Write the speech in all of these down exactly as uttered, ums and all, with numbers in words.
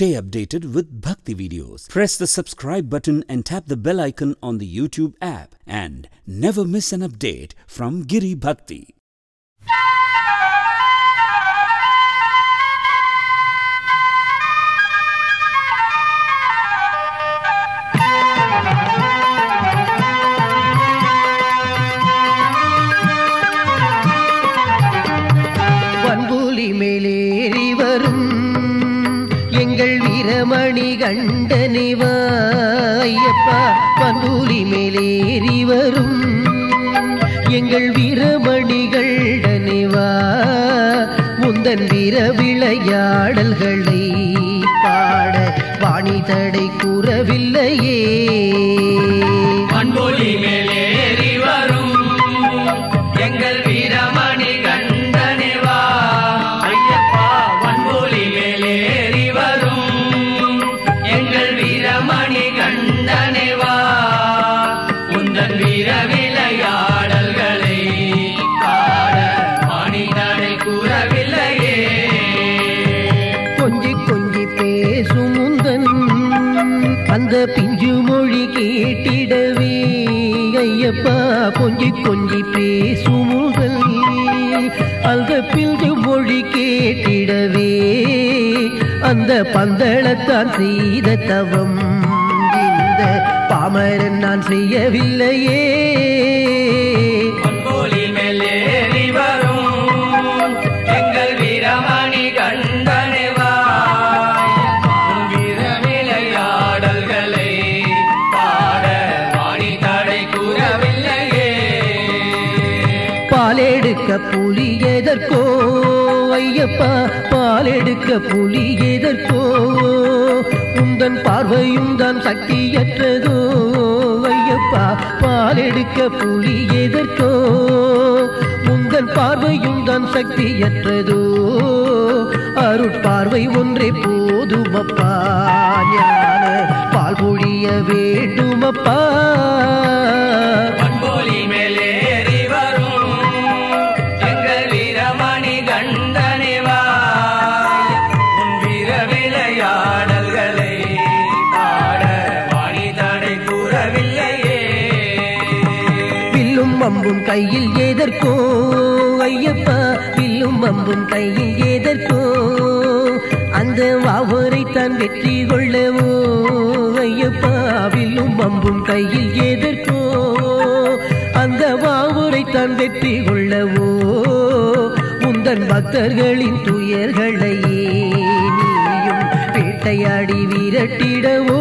Stay updated with Bhakti videos. Press the subscribe button and tap the bell icon on the YouTube app and never miss an update from Giri Bhakti. கண்டனிவா Ayyappa பந்தூலி மேலேறி வரும் எங்கள் வீரமணிகள் டனிவா முந்தன் வீர விளையாடல்களை பாட வாணி தடை கூறவில்லையே பந்தூலி மேலேறி வரும் எங்கள் வீரமணி கண்டனிவா ஐயப்பா பந்தூலி மேலேறி வரும் பிஞ்சு மொழி கேட்டிடவே ஐயப்பா கொஞ்சி கொஞ்சி பேசுமுதல் அந்த பிஞ்சு மொழி கேட்டிடவே அந்த பந்தளத்தான் செய்த தவம் இந்த பாமரன் நான் செய்யவில்லையே புலி எதற்கோ ஐயப்பா பாலெடுக்க புலி எதற்கோ உந்தன் பார்வையும் தான் சக்தியற்றதோ ஐயப்பா பாலெடுக்க புலி எதற்கோ உந்தன் பார்வையும் தான் சக்தியற்றதோ அருட்பார்வை ஒன்றே போதுமப்பா ஞான பால் பொழிய வேண்டுமப்பா அம்பும் கையில் எதற்கோ ஐயப்பா வில்லும் அம்பும் கையில் எதற்கோ அந்த வாவரை தான் வெற்றி கொள்ளவோ ஐயப்பா வில்லும் அம்பும் கையில் எதற்கோ அந்த வாவரை தான் வெற்றி கொள்ளவோ முந்தன் பக்தர்களின் துயர்களையே நீயும் வேட்டையாடி விரட்டிடவோ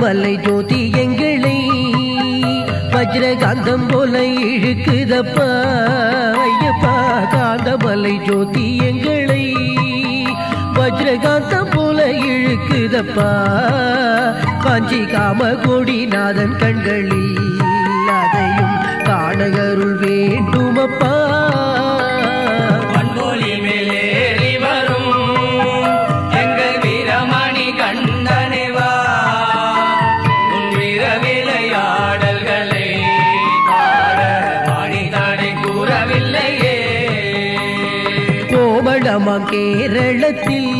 மலை ஜோதி எங்களை வஜ்ரகாந்தம் போல இழுக்குதப்பா ஐயப்பா காந்த மலை ஜோதி எங்களை வஜ்ரகாந்தம் போல இழுக்குதப்பா காஞ்சி காம கோடிநாதன் கண்களில் அதையும் காணகருள் வேண்டுமப்பா கேரளத்தில்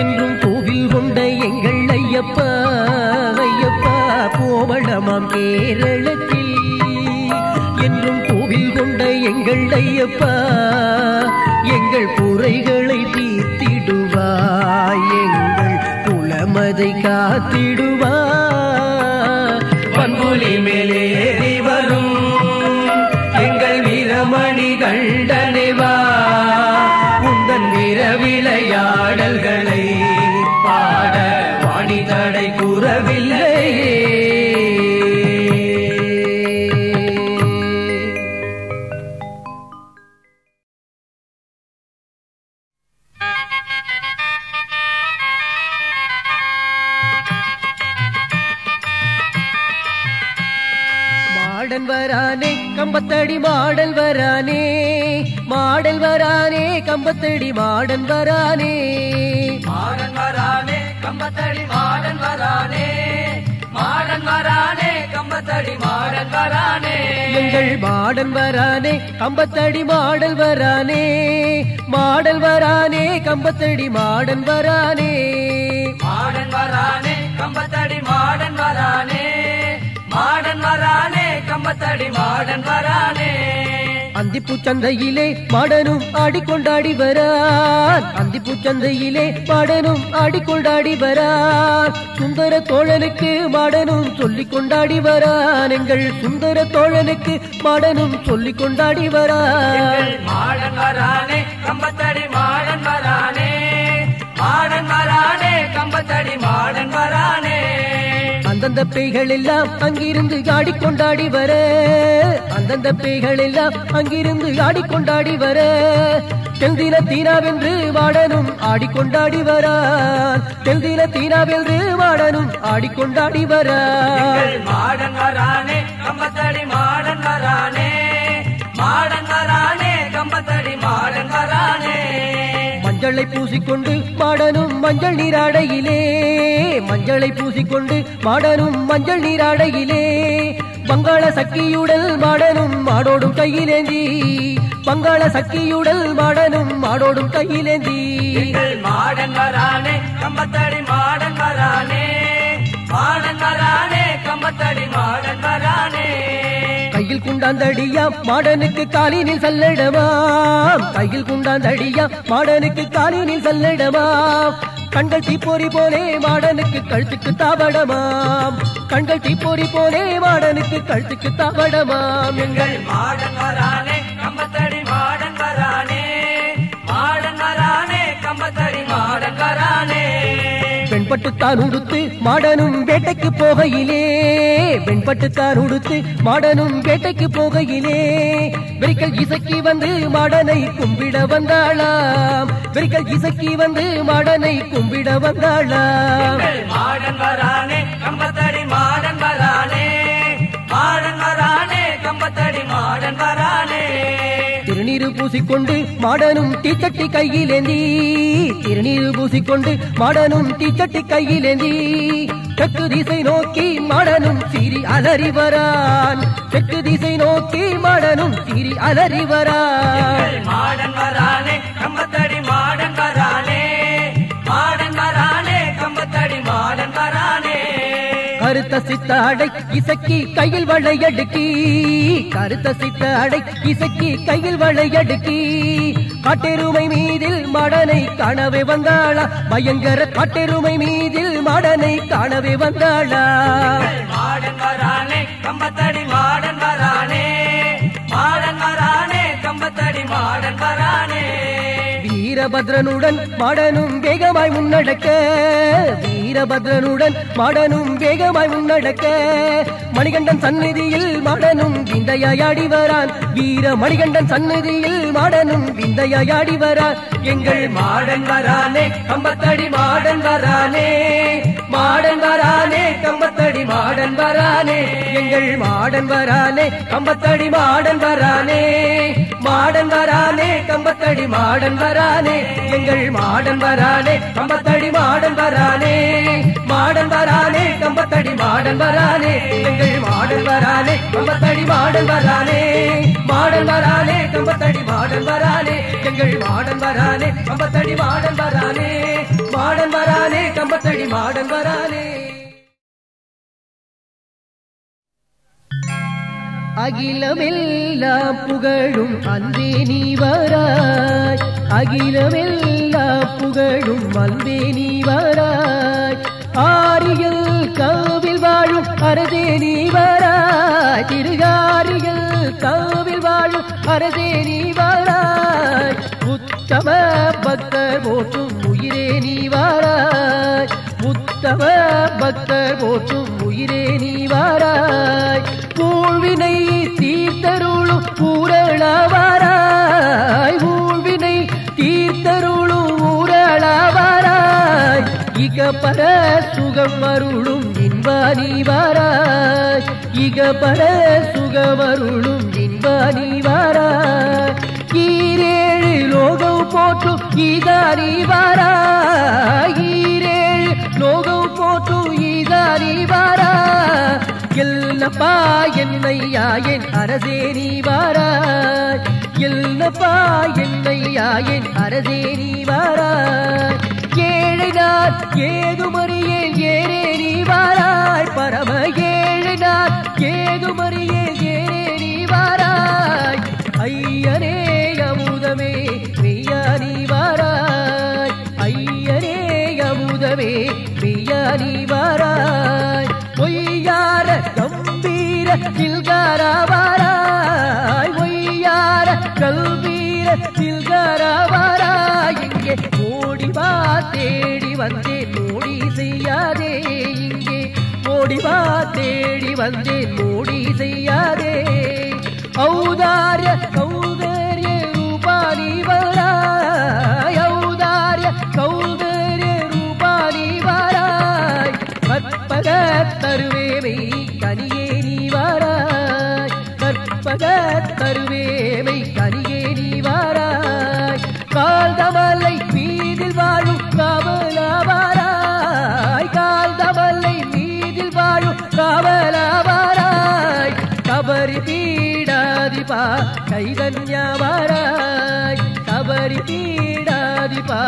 என்றும் கோவில் கொண்ட எங்கள் ஐயப்பா ஐயப்பா கோவளமாம் கேரளத்தில் என்றும் கோவில் கொண்ட எங்கள் ஐயப்பா எங்கள் குறைகளை தீர்த்திடுவாய் எங்கள் குலமதை காத்திடுவாய் பங்குலி மேலேறி வரும் எங்கள் வீரமணி கண்டனைவா வீர விளையாடல்களை பாட வாணி தடை கூறவில்லையே மாடன் வரானே கம்பத்தடி மாடன் வரானே மாடன் வரானே கம்பத்தடி மாடன் வரானே மாடன் வரானே கம்பத்தடி மாடன் வரானே மாடன் வரானே கம்பத்தடி மாடன் வரானே எங்கள் மாடன் வரானே கம்பத்தடி மாடன் வரானே மாடன் வரானே கம்பத்தடி மாடன் வரானே மாடன் வரானே கம்பத்தடி மாடன் வரானே மாடன் வரானே கம்பத்தடி மாடன் வரானே அந்திப்பூச்சந்தையிலே மாடனும் ஆடிக்கொண்டாடி வரான் அந்திப்பூச்சந்தையிலே மாடனும் ஆடிக்கொண்டாடி வரான் சுந்தர தோழனுக்கு மாடனும் சொல்லிக் கொண்டாடி வரான் எங்கள் சுந்தர தோழனுக்கு மாடனும் சொல்லிக் கொண்டாடி வரான் மாடன் வரானே கம்பத்தடி மாடன் வரானே மாடன் வரானே கம்பத்தடி மாடன் வரானே அந்தந்த பேய்கள் எல்லாம் அங்கிருந்து ஆடிக்கொண்டாடி வர அந்தந்த பேய்கள் எல்லாம் அங்கிருந்து ஆடிக்கொண்டாடி வர தெல்தில தீனாவென்று மாடனும் ஆடிக்கொண்டாடி வரான் தெல்தில தீனாவென்று மாடனும் ஆடிக்கொண்டாடி வரான் மாடன் வரானே கம்பத்தடி மாடன் வரானே மாடன் வரானே கம்பத்தடி மாடன் வரானே மஞ்சளை பூசிக்கொண்டு மாடனும் மஞ்சள் நீராடையிலே மஞ்சளை பூசிக்கொண்டு மாடனும் மஞ்சள் நீராடையிலே வங்காள சக்கியுடல் மாடனும் மாடோடும் கையிலேந்தி வங்காள சக்கியுடல் மாடனும் மாடோடும் கையிலேந்தி மாடன் வரானே கம்பத்தடி மாடன் வரானே மாடன் வரானே கம்பத்தடி மாடன் வரானே கையில் குண்டாந்தடியா மாடனுக்கு காலினில் சல்லடமாம் கையில் குண்டாந்தடியா மாடனுக்கு காலினில் சல்லடமாம் கண்கள் தீப்பொறி போலே மாடனுக்கு கழுத்துக்கு தாவடமாம் கண்கள் தீப்பொறி போலே மாடனுக்கு கழுத்துக்கு தாவடமாம் எங்கள் மாடன் வரானே கம்பத்தடி மாடன் வரானே மாடன் வரானே கம்பத்தடி மாடன் வரானே வெண்பட்டுத்தான் உடுத்து மாடனும் வேட்டைக்கு போகையிலே வெண்பட்டுத்தான் உடுத்து மாடனும் வேட்டைக்கு போகையிலே வெறிக்கல் இசக்கி வந்து மாடனை கும்பிட வந்தாளாம் வெறிக்கல் இசக்கி வந்து மாடனை கும்பிட வந்தாளாம் மாடன் வரானே கம்பத்தடி மாடன் வரானே மாடன் வரானே கம்பத்தடி மாடன் வரானே திருநீரு பூசிக்கொண்டு மாடனும் தீச்சட்டி கையிலேந்தி திருநீரு பூசிக்கொண்டு மாடனும் தீச்சட்டி கையிலேந்தி தெற்கு திசை நோக்கி மாடனும் சீறி அலறி வரான் தெற்கு திசை நோக்கி மாடனும் சீறி அலறி வரான் மாடன் வரானே கம்பத்தடி மாடன் வரானே மாடன் வரானே கம்பத்தடி மாடன் வரானே கருத்த சித்தாடை இசக்கி கையில் வளையடுக்கி கருத்த சித்தாடை இசக்கி கையில் வளையடுக்கி காட்டெருமை மீதில் மாடனை காணவே வந்தாளா பயங்கர காட்டெருமை மீதில் மாடனை காணவே வந்தாளா மாடன் வரானே கம்பத்தடி மாடன் வரானே மாடன் வரானே கம்பத்தடி மாடன் வரானே வீரபத்ரனுடன் மாடனும் வேகமாய் முன்னடக்க வீரபத்ரனுடன் மாடனும் வேகமாய் முன்னடக்க மணிகண்டன் சந்நிதியில் மாடனும் விந்தையாடி வரான் வீர மணிகண்டன் சந்நிதியில் மாடனும் விந்தையாடி வரான் எங்கள் மாடன் வரானே கம்பத்தடி மாடன் வரானே மாடன் வரானே கம்பத்தடி மாடன் வரானே எங்கள் மாடன் வரானே கம்பத்தடி மாடன் வரானே மாடன் வரானே கம்பத்தடி மாடன் வரானே எங்கள் மாடன் வரானே கம்பத்தடி மாடன் வரானே மாடன் வரானே கம்பத்தடி மாடன் வரானே எங்கள் மாடன் வரானே கம்பத்தடி மாடன் வரானே மாடன் வரானே கம்பத்தடி மாடன் வரானே எங்கள் மாடன் வரானே கம்பத்தடி மாடன் வரானே மாடன் வரானே கம்பத்தடி மாடன் வரானே அகிலமெல்லாம் புகழும் அன்பே நீ வராய் அகிலமெல்லாம் புகழும் அன்பே நீ வராய் ஆரியல் காவில் வாழும் அரசே நீ வராய் திருகாரியல் காவில் வாழும் அரசே நீ வராய் உத்தம பக்தர் போற்றும் உயிரே நீ வராய் உத்தம பக்தர் போற்றும் உயிரே நீ வராய் ஊழ்வினை தீர்த்தருளும் ஊரளவராய் ஊழ்வினை தீர்த்தருளும் ஊரளவராய் இக பர சுகமருளும் இன்பானி வாராய், இக பர சுகமருளும் இன்பானி வாராய், ஈரேழு லோகம் போற்றும் இதானி வாராய், ஈரேழு லோகம் போற்றும் இதானி வாராய், எல்லப்பா என்னையா என் அரசே நீ வாராய், எல்லப்பா என்னையா என் அரசே நீ வாராய், ஏழைனார் ஏதுமறியேன் ஏறேறி வாராய், பரம ஏழைனார் ஏதுமறியேன் ஏறேறி வாராய், ஐயனே அமுதமே மெய்யானி வாராய், ஐயனே அமுதமே மெய்யானி வாராய், பொய்யார கம்பீர தில்காரா வாராய், பொய்யார கல்வீர தில்காரா வாராய், இங்கே ஓடிவா தேடி வந்தேன் மோடி செய்யாதே, இங்கே ஓடிவா தேடி வந்தேன் மோடி செய்யாதே, ஔதாரிய கௌதரிய ரூபானி வாராய், ஔதாரிய கௌதரிய ரூபானி வாராய், கற்பக தருவேவை கனியே நீ வாராய், கற்பக தருவேவை கனியே நீ வாராய், கால்தமலை மீதில் வாழும் காவலாவாராய், கால்தமலை மீதில் வாழும் காவலாவாராய், கபரி பீடாதிபா சைதன்யாவாராய், கபரி பீடாதிபா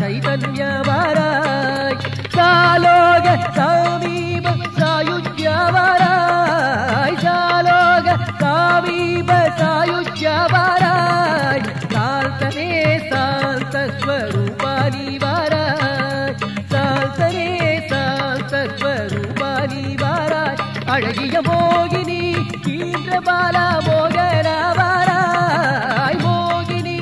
சைதன்யாவாராய், சாலோக சாமீப சாயுஜ்யாவாராய், சாலோக சாமீப சாயுஜ்யாவாராய், சால்தனே சாந்த ஸ்வரூபானி வாராய், சால்தனே சாந்த ஸ்வரூபானி வாராய், அழகிய மோகினி ஈன்றபாலா மோகனா வாராய், மோகினி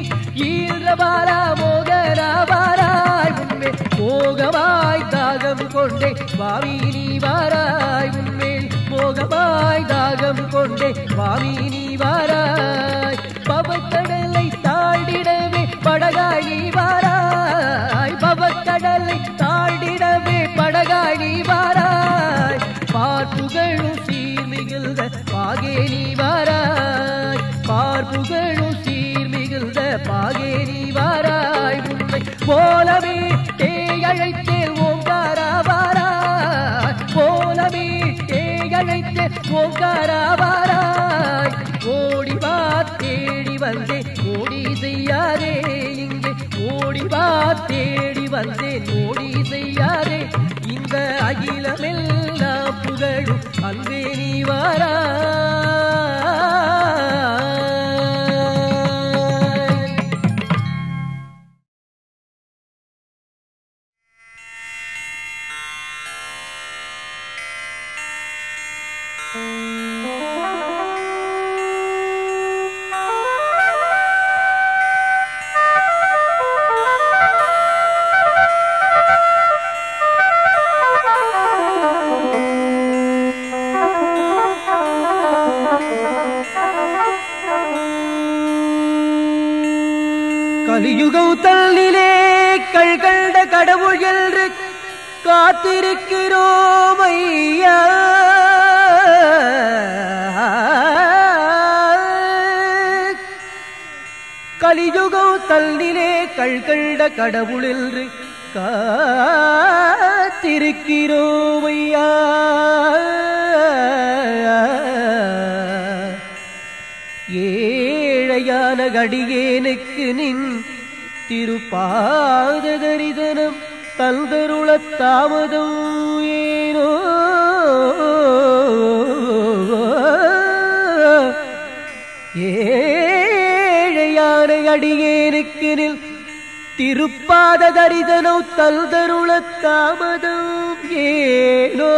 ஈன்றபாலா மோகனா வாராய், உன்மேல் மோகமாய் தாகம் கொண்டே வாமினி வாராய், உன்மேல் மோகமாய் தாகம் கொண்டே வாமினி வாராய், பவக்கடலை தாண்டிடவே படகாயி வாராய், பவக்கடலை தாண்டிடவே படகாயி வாராய், பார்ப்புகழும் சீர்மிகுந்த பாகேனி வாராய், பார்ப்புகழும் சீர்மிகுந்த பாகேனி வாராய், உன்னை போலவே தேழைத்தேல் ஓங்காரா வாராய், போலவே தேழைத்தேல் ஓங்காரா வாராய், ஓடிவா தேடி வந்தே மோடி செய்யாரே, இங்கே ஓடிவா தேடி வந்தே மோடி செய்யாரே, இந்த அகிலமெல்லாம் புகழும் அன்பே நீ வாராய். கலியுகம் தள்ளிலே கள் கண்ட கடவுள் என்று காத்திருக்கிறோம் ஐயா, கலியுகம் தள்ளிலே கள் கண்ட கடவுள் என்று காத்திருக்கிறோம் ஐயா, ஏழையான கடியேனுக்கு நின் திருப்பாத தரிதனம் தந்தருளத் தாமதம் ஏனோ, ஏழையான அடியேனுக்கு நில் திருப்பாத தரிதனோ தந்தருளத் தாமதம் ஏனோ,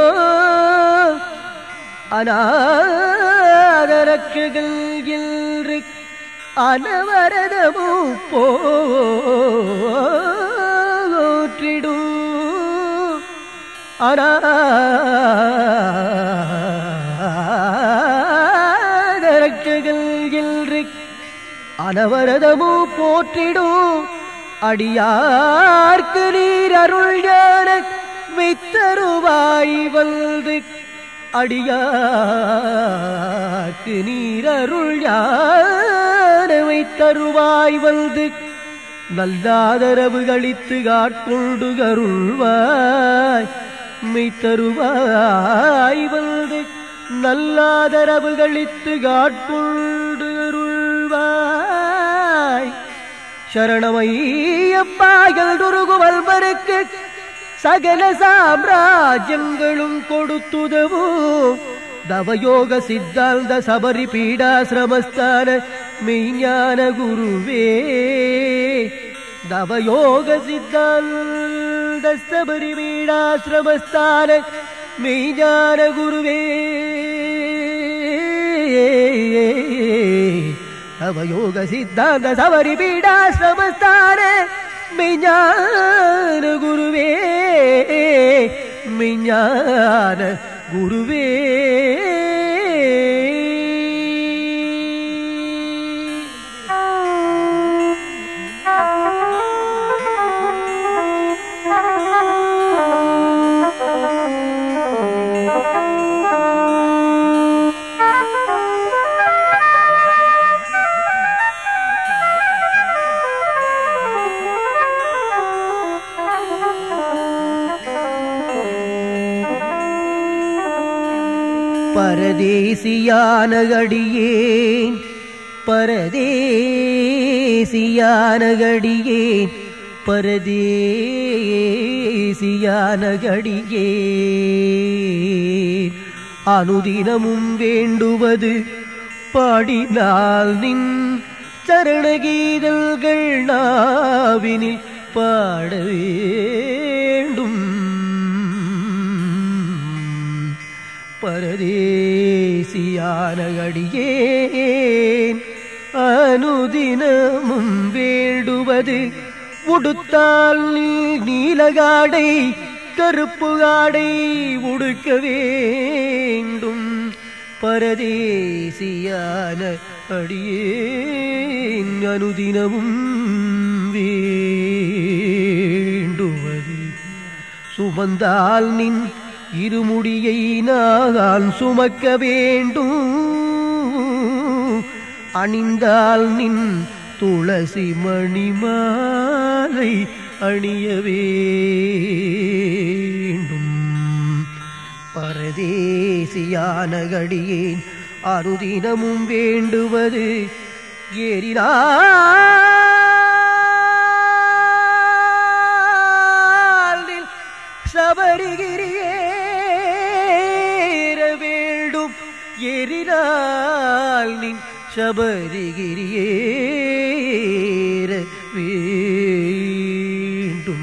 அநாதரட்சகன் என்று அனவரதமோ போற்றிடும், அநாதரட்சகன் என்று அனவரதமோ போற்றிடும், அடியார்க்கு நீர் அருள் எனக் மித்தருவாய் வந்து அடியார்க்கு நீர் அருள் யானவைத்தருவாய் வந்து நல்லாதரவு கழித்து காட்கொண்டு கருள்வாய் மெய்த்தருவாய் வந்து நல்லாதரவு கழித்து காட்கொண்டு அருள்வாய் சரணமையப்பாயல் துருகுவல்வருக்கு சகல சாம்ராஜ்யங்களும் கொடுத்துதவோ தவயோக சித்தாந்த சபரி பீடாசிரமஸ்தான மெய்ஞான குருவே தவயோக சித்தாந்த சபரி பீடாசிரமஸ்தான மெய்ஞான குருவே தவயோக சித்தாந்த சபரி பீடாசிரமஸ்தான மெய்ஞான குருவே மெய்ஞான குருவே பரதேசியான அடியேன் பரதேசியான அடியேன் பரதேசியான அடியேன் அனுதினமும் வேண்டுவது பாடினால் நின் சரணகீதங்கள் நாவினில் பாட வேண்டும் பரதேசியான அடியேன் அனுதினமும் வேண்டுவது உடுத்தால் நீலகாடை கருப்பு ஆடை உடுக்க வேண்டும் பரதேசியான அடியேன் அனுதினமும் வேண்டுவது சுமந்தால் நின் இருமுடியை நான் சுமக்க வேண்டும் அணிந்தால் நின் துளசி மணிமாலை அணிய வேண்டும் பரதேசியான அடியேன் அனுதினமும் வேண்டுவது ஏறினா சபரிகிரி ஏறினால் நின் சபரிகிரி ஏற வேண்டும்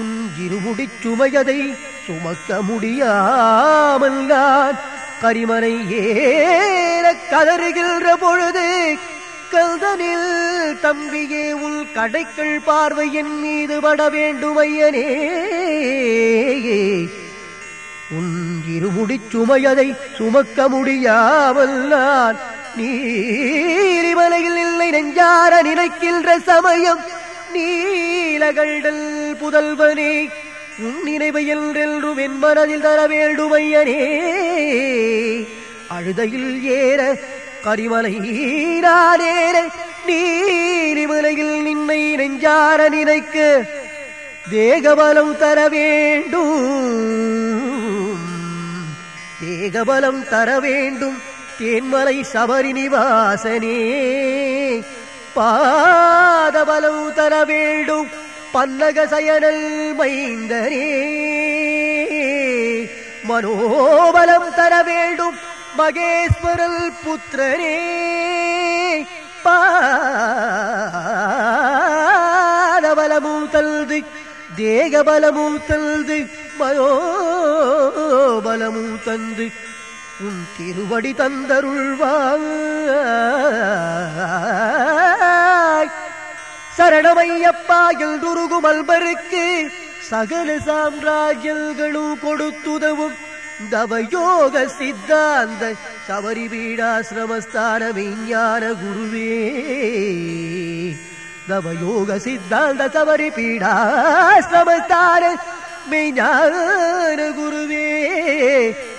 உன் இருமுடிச் சுமையதை சுமக்க முடியாமல் நான் கரிமனை ஏற கதறுகின்ற பொழுது கல்தனில் தம்பியே உள் கடைக்கள் பார்வையின் மீது பட வேண்டுமையனே உன் இருமுடிச் சுமையதை சுமக்க முடியாமல் நான் நீரிமலையில் இல்லை நெஞ்சார நினைக்கின்ற சமயம் நீலகண்டல் புதல்வனே உன் நினைவை என்றென்றும் என் மனதில் தர வேண்டுமையனே அழுதையில் ஏற கரிமலையினாலே நீரிமலையில் நின்னை நெஞ்சார நினைக்க தேகபலம் தர வேண்டும், தேகபலம் தர வேண்டும் தேன்மலை சபரி நிவாசனே. பாதபலம் தர வேண்டும் பல்லக சயனல் மைந்தரே. மனோபலம் தர வேண்டும் மகேஸ்வரல் புத்திரனே. பாதபலமும் தல்து, தேகபலமும் தல்து, மனோபலமும் தந்து உன் திருவடி தந்தருள்வாய். சரணமையப்பா எல்துருகுமல்பருக்கு சகல சாம்ராஜ்யங்களும் கொடுத்துதவும் தவயோக சித்தாந்த சபரி பீடாசிரமஸ்தான விஞ்ஞான குருவே. தவயோக சித்தாந்த சபரி பீடாசிரமஸ்தான விஞ்ஞான குருவே,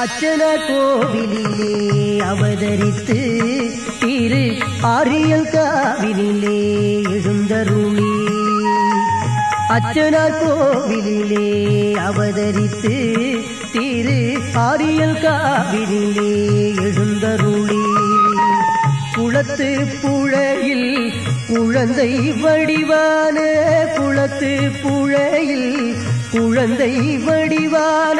அச்சல கோவிலிலே அவதரித்து திரு ஆரியல் காவிலே எழுந்தருளி. அச்சல கோவிலிலே அவதரித்து திரு ஆரியல் காவிலே எழுந்தருளி. குளத்து புழையில் குழந்தை வடிவான, குளத்து புழையில் குழந்தை வடிவான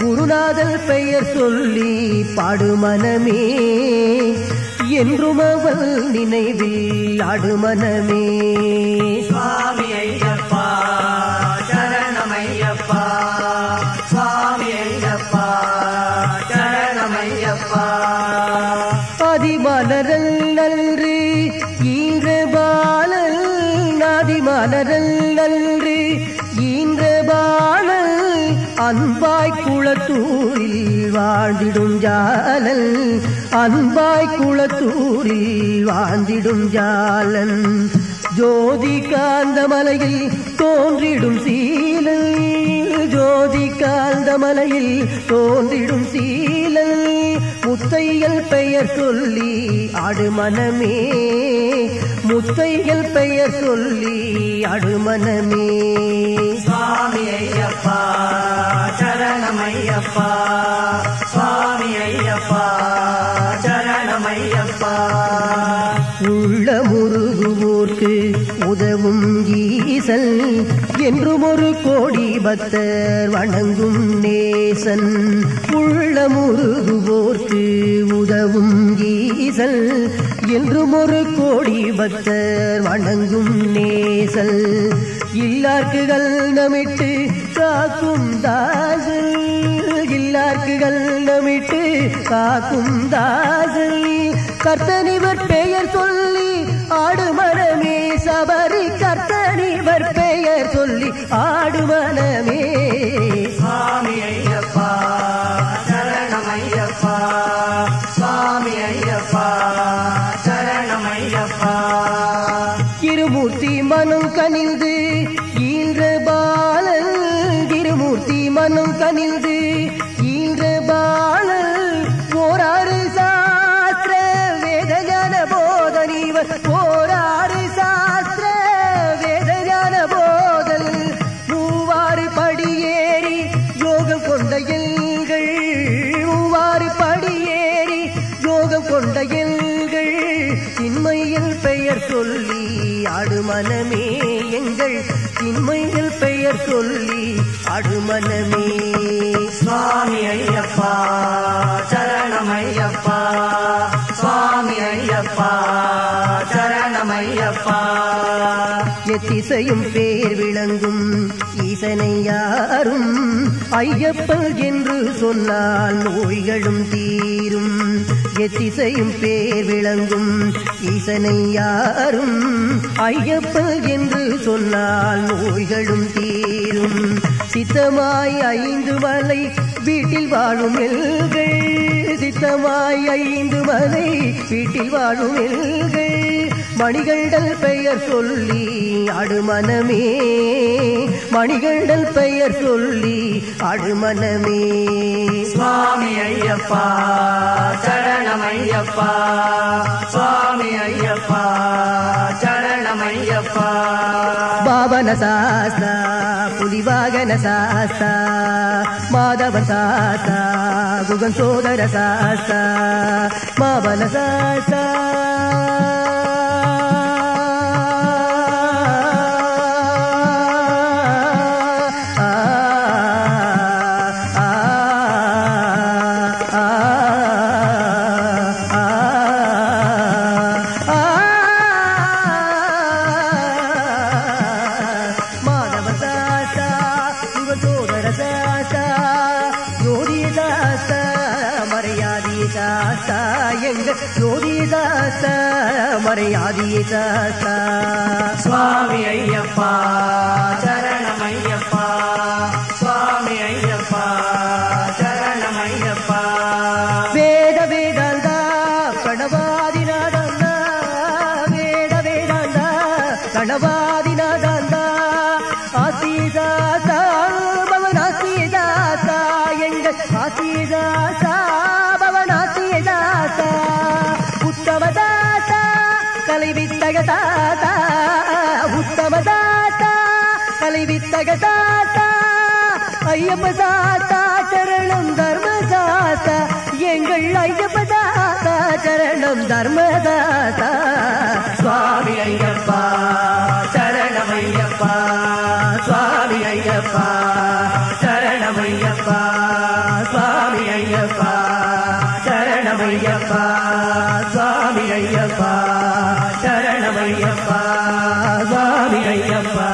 குருநாதல் பெயர் சொல்லி பாடுமனமே. என்றும் அவள் நினைவில் ஆடுமனமே. சுவாமி ஐயப்பா சரணமையப்பா, சுவாமி ஐயப்பா சரணமையப்பா. அதிமலரல் நன்று ஈன்ற பாலல், அதிமலரல் நன்று ஈன்ற பாலல் அன்பாய் குளத்தூரில் வாழ்ந்திடும் ஜாலன், அன்பாய் குளத்தூரில் வாழ்ந்திடும் ஜாலன். ஜோதி காந்த மலையில் தோன்றிடும் சீலன், ஜோதி காந்த மலையில் தோன்றிடும் சீலன் முத்தையல் பெயர் சொல்லி ஆடுமனமே, முத்தையல் பெயர் சொல்லி ஆடுமனமே. சுவாமி ஐயப்பா சரணமையப்பா, சுவாமி ஐயப்பா சரணமையப்பா. உள்ள முருகுவோர்க்கு உதவும் ஈசன் என்றும் ஒரு கோடி பக்தர் வணங்கும் நேசன். உள்ள முருகுவோர்க்கு உதவும் ஈசன் என்றும் ஒரு கோடி பக்தர் வணங்கும் நேசல். இல்லார்க்குகள் நமிட்டு காக்கும் தாசல், இல்லார்க்குகள் நமிட்டு காக்கும் தாசல் கர்த்தனிவர் பெயர் சொல்லி ஆடுமனமே. சபரி கர்த்தனிவர் பெயர் சொல்லி ஆடுமனமே. சுவாமி ஐயப்பா சரணமையப்பா, சுவாமி ஐயப்பா சரணமையப்பா. திருமூர்த்தி மனம் கனிந்து ஈன்ற பாலன், திருமூர்த்தி மனம் கனிந்து ஈன்ற பாலன் போராறு சாஸ்திர வேதஞான போதனிவர், போராறு சாஸ்திர வேதஞான போதல் மூவாறு படியேறி யோகம் கொண்ட எங்கள், மூவாறு படியேறி யோகம் கொண்ட எங்கள் திண்மையில் பெயர் சொல்லி ஆடுமனமே. எங்கள் திண்மையில் பெயர் சொல்லி ஆடுமனமே. சுவாமி ஐயப்பா சரணமையப்பா, சுவாமி ஐயப்பா சரணமையப்பா. எத்திசையும் பேர் விளங்கும் ஈசனை யாரும் ஐயப்பன் என்று சொன்னால் நோய்களும் தீரும். எத்திசையும் பேர் விளங்கும் ஈசனை யாரும் ஐயப்பன் என்று சொன்னால் நோய்களும் தீரும். சித்தமாய் ஐந்து மலை வீட்டில் வாழும் எல்கள், சித்தமாய் ஐந்து மலை வீட்டில் வாழும் எல்கள் மணிகண்டல் பெயர் சொல்லி ஆடுமனமே, மணிகண்டல் பெயர் சொல்லி ஆடுமனமே. சுவாமி ஐயப்பா சரணம் ஐயப்பா, சுவாமி ஐயப்பா சரணம் ஐயப்பா. பாபன சாஸ்தா புலிவாகன சாஸ்தா, மாதவன் சாஸ்தா குகன் சோதர சாஸ்தா, பாபன சாஸ்தா மறையாதியே தாத்தா. சுவாமி ஐயப்பா சரணம் ஐயப்பா, சுவாமி ஐயப்பா சரணம் ஐயப்பா. வேத வேதாந்தா கணவாதிநாதாந்தா, வேத வேதாந்தா கணவாதிநாதாந்தா. ஆசிதாத்தா பவன் ஆசிதாத்தா, எங்கள் ஆசிதாத்தா பவன் ஆசிதாத்தா. உத்தமதா கலைவித்தகதாதா, உத்தமதாதா கலைவித்தகதாதா. ஐயப்பதாதா சரணம் தர்மதாதா, எங்கள் ஐயப்பதாதா சரணம் தர்மதாதா. சுவாமி ஐயப்பா சரணம் ஐயப்பா, சுவாமி ஐயப்பா சரணம் ஐயப்பா, சுவாமி ஐயப்பா சரணம் ஐயப்பா, சுவாமி ஐயப்பா சரணமையப்பா, சுவாமி ஐயப்பா சரணமையப்பா.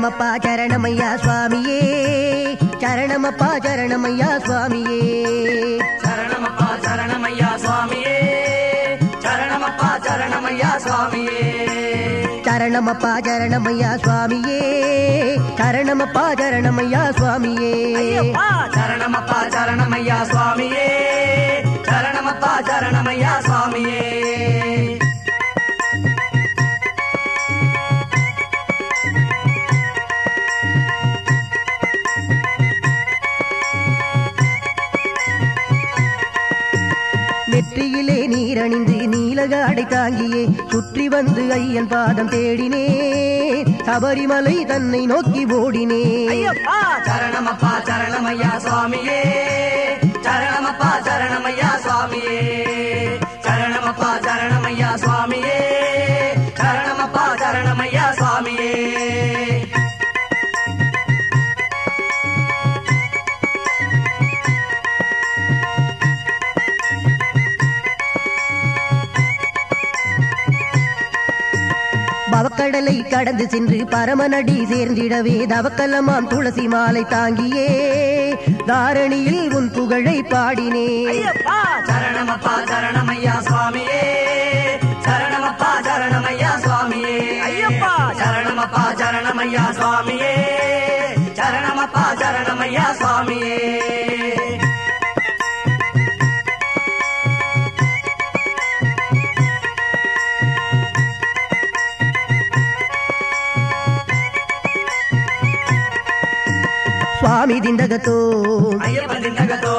சரணமப்பா சரணமையா சுவாமியே, சரணமப்பா சரணமையா சுவாமியே, சரணமப்பா சரணமையா சுவாமியே, சரணமப்பா சரணமையா சுவாமியே, சரணமப்பா சரணமையா சுவாமியே, சரணமப்பா சரணமையா சுவாமியே, சரணமப்பா சரணமையா சுவாமியே, சரணமப்பா சரணமையா சுவாமியே. நெற்றியிலே நீரணிந்து நீலகாடை தாங்கியே சுற்றி வந்து ஐயன் பாதம் தேடினே, சபரிமலை தன்னை நோக்கி ஓடினே. சரணமப்பா சரணமையா சுவாமியே, சரணமப்பா சரணமையா சுவாமியே, சரணமப்பா சரணமையா சுவாமியே, சரணமப்பா சரணமையா சுவாமியே. கடலை கடந்து சென்று பரமனடி சேர்ந்திடவே தவக்கலமாம் துளசி மாலை தாங்கியே தாரணியில் உன் புகழை பாடினே. சரணமப்பா சரணமையா சுவாமியே, சரணமப்பா சரணமையா சுவாமியே, சரணமப்பா சரணமையா சுவாமியே, சரணமப்பா சரணமையா சுவாமியே. சுவாமி திண்டகதோ ஐயப்ப திண்டகதோ,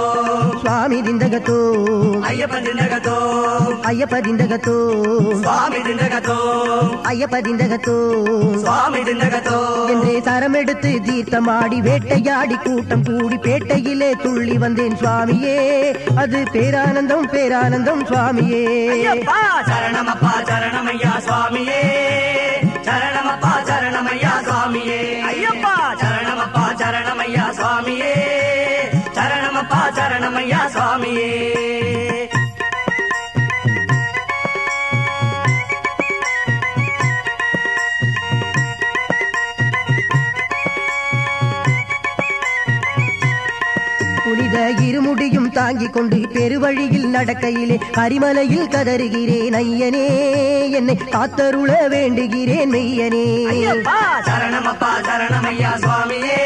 சுவாமி திண்டகதோ ஐயப்ப திண்டகதோ, ஐயப்ப திண்டகதோ சுவாமி திண்டகதோ, ஐயப்ப திண்டகதோ சுவாமி திண்டகதோ என்று சரமெடுத்து தீர்த்தமாடி வேட்டையாடி கூட்டம் கூடி பேட்டையிலே துள்ளி வந்தேன் சுவாமியே, அது பேரானந்தம் பேரானந்தம் சுவாமியே. சரணமப்பா சரணமையா சுவாமியே, சரணமப்பா சரணமையா சுவாமியே, சரணமப்பா சரணமையா முடியும் தாங்கிக் கொண்டு பெருவழியில் நடக்கையிலே கரிமலையில் கதறுகிறேன் ஐயனே, என்னை காத்தருள வேண்டுகிறேன் மெய்யனே. சரணமப்பா சரணமையா சுவாமியே,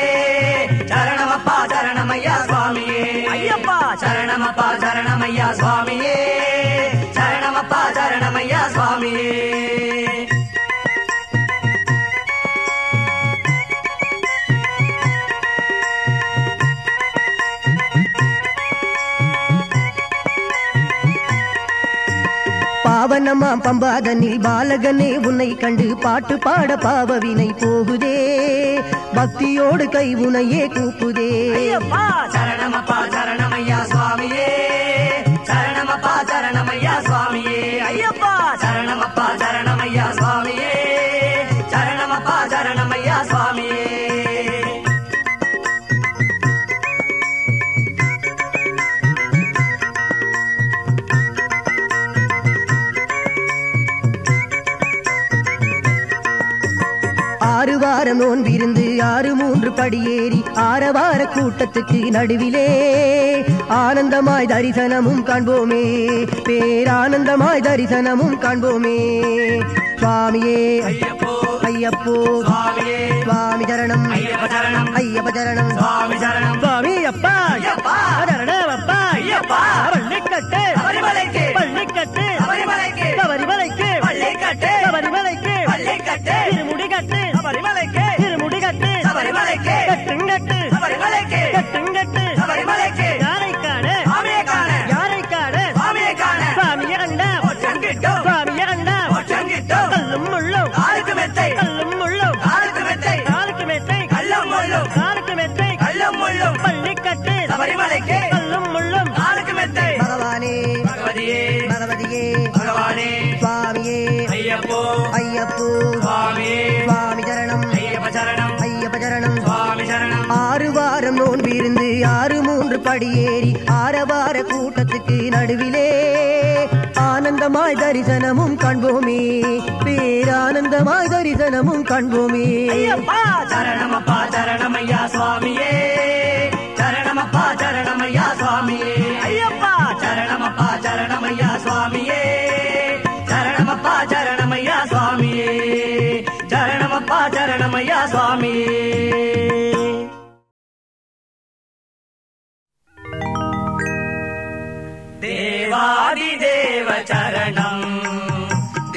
சரணமப்பா சரணமையா சுவாமியே, ஐயப்பா சரணமப்பா சரணமையா சுவாமியே, சரணமப்பா சரணமையா சுவாமியே. பாவனம்மா பம்பாதனில் பாலகனே, உன்னை கண்டு பாட்டு பாட பாவவினை போகுதே, பக்தியோடு கை உனையே கூப்புதே. சரணமப்பா சரணமையா சுவாமியே, சரணமப்பா சரணமையா சுவாமியே, ஐயப்பா சரணமப்பா சரணமையா சுவாமியே, சரணமப்பா சரணமையா சுவாமியே. ஆறு வாரம் நோன்பிருந்து ஆறு மூன்று படியேறி ஆரவார கூட்டத்துக்கு நடுவிலே ஆனந்தமாய் தரிசனமும் காண்போமே, பேரானந்தமாய் தரிசனமும் காண்போமே. சுவாமியே ஐயப்போ ஐயப்போ சுவாமியே, சுவாமி சரணம் ஐயப்ப சரணம், ஐயப்ப சரணம் சுவாமி சரணம், சுவாமி அப்பா ஐயப்பா சரணமப்பா ஐயப்பா. பள்ளிக்கட்டு பள்ளிமலைக்கு பள்ளிக்கட்டு பள்ளிமலைக்கு பள்ளிமலைக்கு பள்ளிக்கட்டு பள்ளிமலைக்கு பள்ளிக்கட்டு திருமுடிக்கட்டு சபரிமலைக்கு திருமுடிகட்டு சபரிமலைக்கு கட்டுங்கட்டு சபரிமலைக்கு கட்டுங்கட்டு சபரிமலைக்கு. யாரை காண சுவாமியை காண, யாரை காண சுவாமியை காண, சுவாமியை கண்டா ஒற்றங்கிட்டோ சுவாமியை கண்டா ஒற்றங்கிட்டோ. கல்லும் முள்ளும் காலுக்கு மெத்தை, கல்லும் முள்ளும் காலுக்கு மெத்தை, காலுக்கு மெத்தை கல்லும் முள்ளும் காலுக்கு மெத்தை கல்லும் முள்ளும். பள்ளிக்கட்டு சபரிமலைக்கு கல்லும் முள்ளும் காலுக்கு மெத்தை. பகவானே பகவதியே பகவதியே பகவானே, சுவாமியே ஐயப்போ ஐயப்போ சுவாமியே, சுவாமி சரணம் ஐயப்ப சரணம், ஐயப்ப சரணம் சுவாமி சரணம். ஆறு வாரம் நோன்பிருந்து ஆறு மூன்று படியேறி ஆரவார கூட்டத்துக்கு நடுவிலே ஆனந்தமாய் தரிசனமும் காண்போமே, பேரானந்தமாய் தரிசனமும் காண்போமே. சரணமப்பா சரணமையா சுவாமியே, சரணமப்பா சரணமையா சுவாமியே, ஐயப்பா சரணமப்பா சரணமையா சுவாமியே, சரணமப்பா சரணமையா சுவாமியே, சரணமப்பா சரணமையா சுவாமியே. தேவாதி தேவ சரணம்,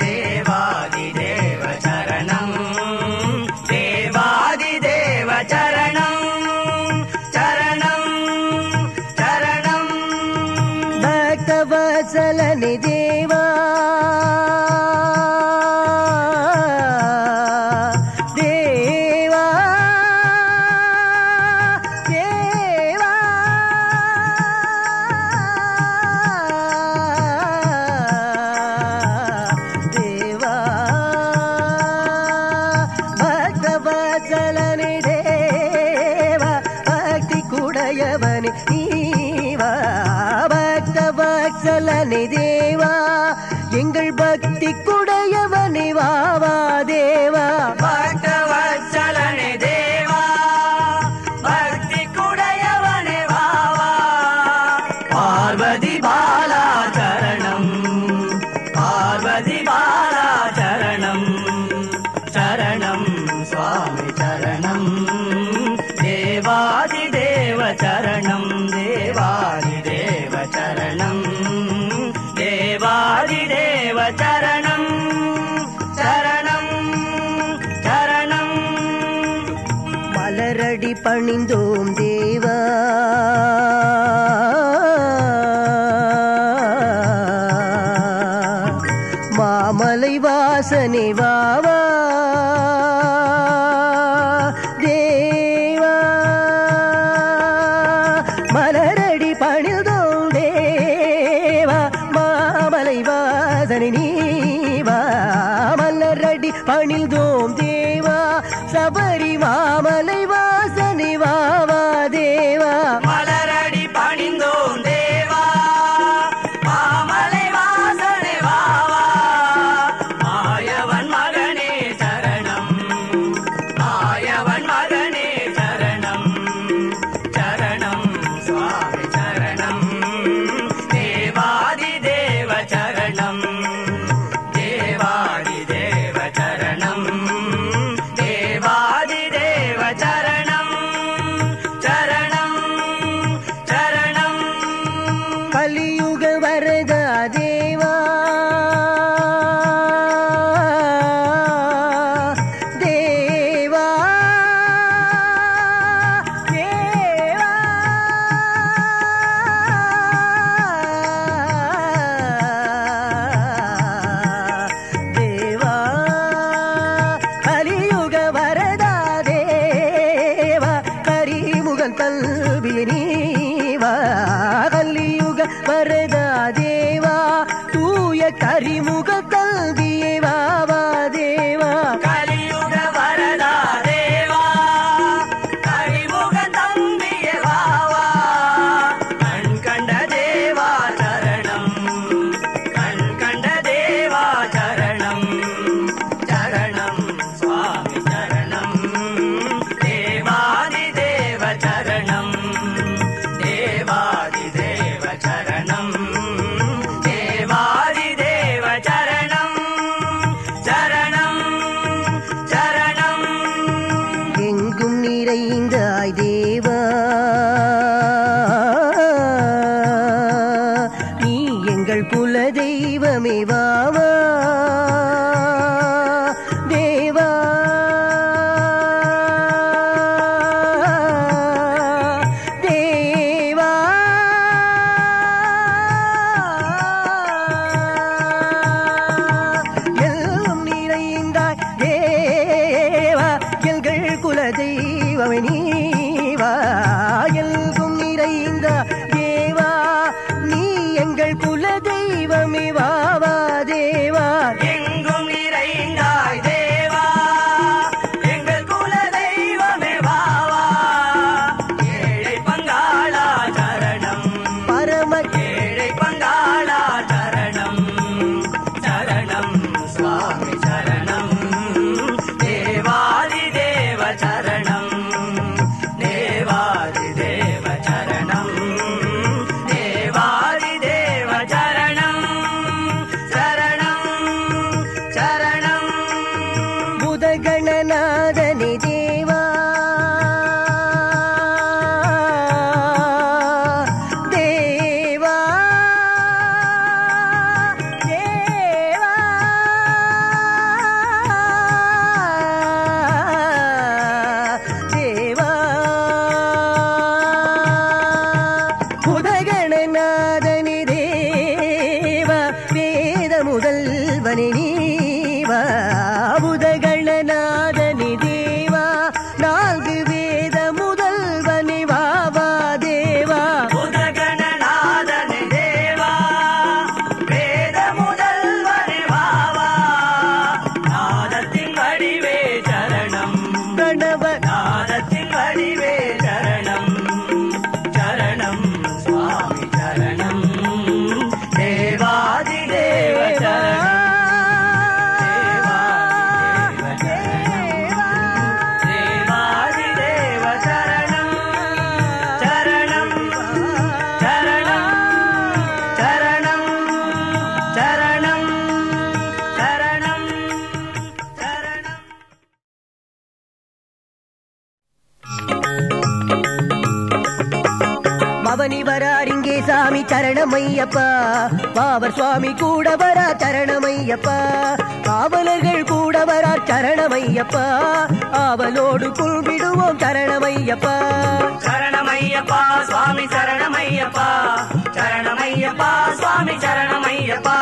தேவாதி தேவ சரணம், தேவாதி தேவ சரணம், சரணம் சரணம். பக்தவசலனி தேவா பணிந்தோம் தேவா மாமலை வாசனை வாவா தேவா. மலரடி பணிந்தோம் தேவா மாமலை வாசனை நீவா, மலரடி பணிந்தோம் தேவா சபரி மாமலை சரணம் வரதா தேவா தூய கரிமுக கல்வியே வாவா தேவா கலியுக வரதா தேவா கரிமுக தம்பியே வாவா கண் கண்ட தேவா சரணம் கண் கண்ட தேவா சரணம் சரணம் சுவாமி சரணம் தேவாதி தேவ சரணம் சரணமையப்பா பாவர் சுவாமி கூட வரா சரணமையப்பா பாவலர்கள் கூட வரா சரணமையப்பா ஆவலோடு கும்பிடுவோம் சரணமையப்பா சரணமையப்பா சுவாமி சரணமையப்பா சரணமையப்பா சுவாமி சரணமையப்பா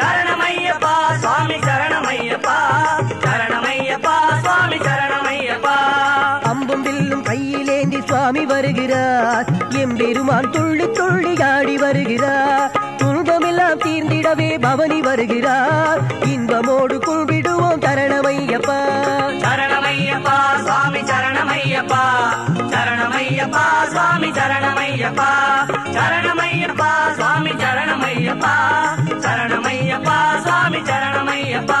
சரணமையப்பா சுவாமி சரணமையப்பா சரணமையப்பா சுவாமி சரணமையப்பா அம்பும் வில்லும் கையிலேந்தி சுவாமி வருகிறார் எம்பெருமான் துள்ளி துள்ளி ஆடி வருகிறார் துன்பமெல்லாம் தீர்ந்திடவே பவனி வருகிறார் இன்பமோடு கும்பிடுவோம் சரணமையப்பா சரணமையப்பா சுவாமி சரணமையப்பா சரணமையப்பா சுவாமி சரணமையப்பா சரணமையப்பா சுவாமி சரணமையப்பா சரணமையப்பா சுவாமி சரணமையப்பா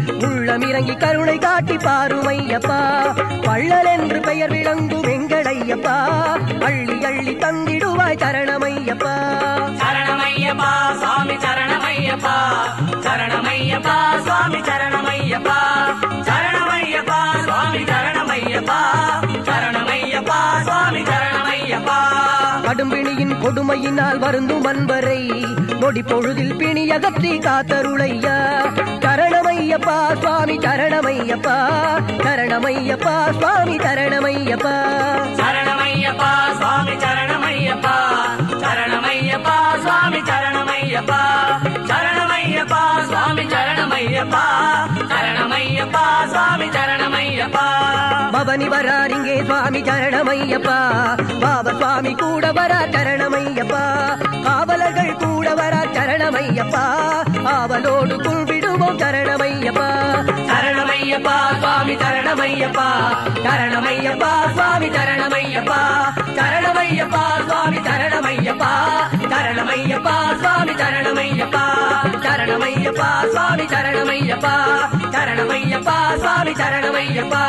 உள்ளமிறங்கி கருணை காட்டி பாருமையப்பா, வள்ளல் என்று பெயர் விளங்கும் வெங்கடையப்பா, அள்ளி அள்ளி தந்திடுவாய் சரணமையப்பா. சரணமையப்பா சுவாமி சரணமையப்பா, சரணமையப்பா சுவாமி சரணமையப்பா, சரணமையப்பா சுவாமி சரணமையப்பா, சரணமையப்பா சுவாமி சரணமையப்பா. கடும்பிணியின் கொடுமையினால் வருந்தும் அன்பரை நொடி பொழுதில் பிணியகற்றி காத்தருளையா, சரணமையப்பா சுவாமி சரணமையப்பா, சரணமையப்பா சுவாமி சரணமையப்பா. சரணமையப்பா சுவாமி சரணமையப்பா, சரணமையப்பா சுவாமி சரணமையப்பா, சரணமையப்பா சுவாமி சரணமையப்பா, சரணமையப்பா சுவாமி சரணமையப்பா. பவனி வரார் இங்கே சுவாமி சரணமையப்பா, பாபா சுவாமி கூட வரார் சரணமையப்பா, காவலர்கள் கூட வரார் சரணமையப்பா, ஆவலோடு கும்பிடுவோம் சரணமையப்பா. சரணமையப்பா சுவாமி சரணமையப்பா, சரணமையப்பா சுவாமி சரணமையப்பா, சரணமையப்பா சுவாமி சரணமையப்பா, சரணமையப்பா சுவாமி சரணமையப்பா, சரணமையப்பா சுவாமி சரணமையப்பா, சரணமையப்பா சுவாமி சரணமையப்பா, சரணமையப்பா சுவாமி சரணமையப்பா.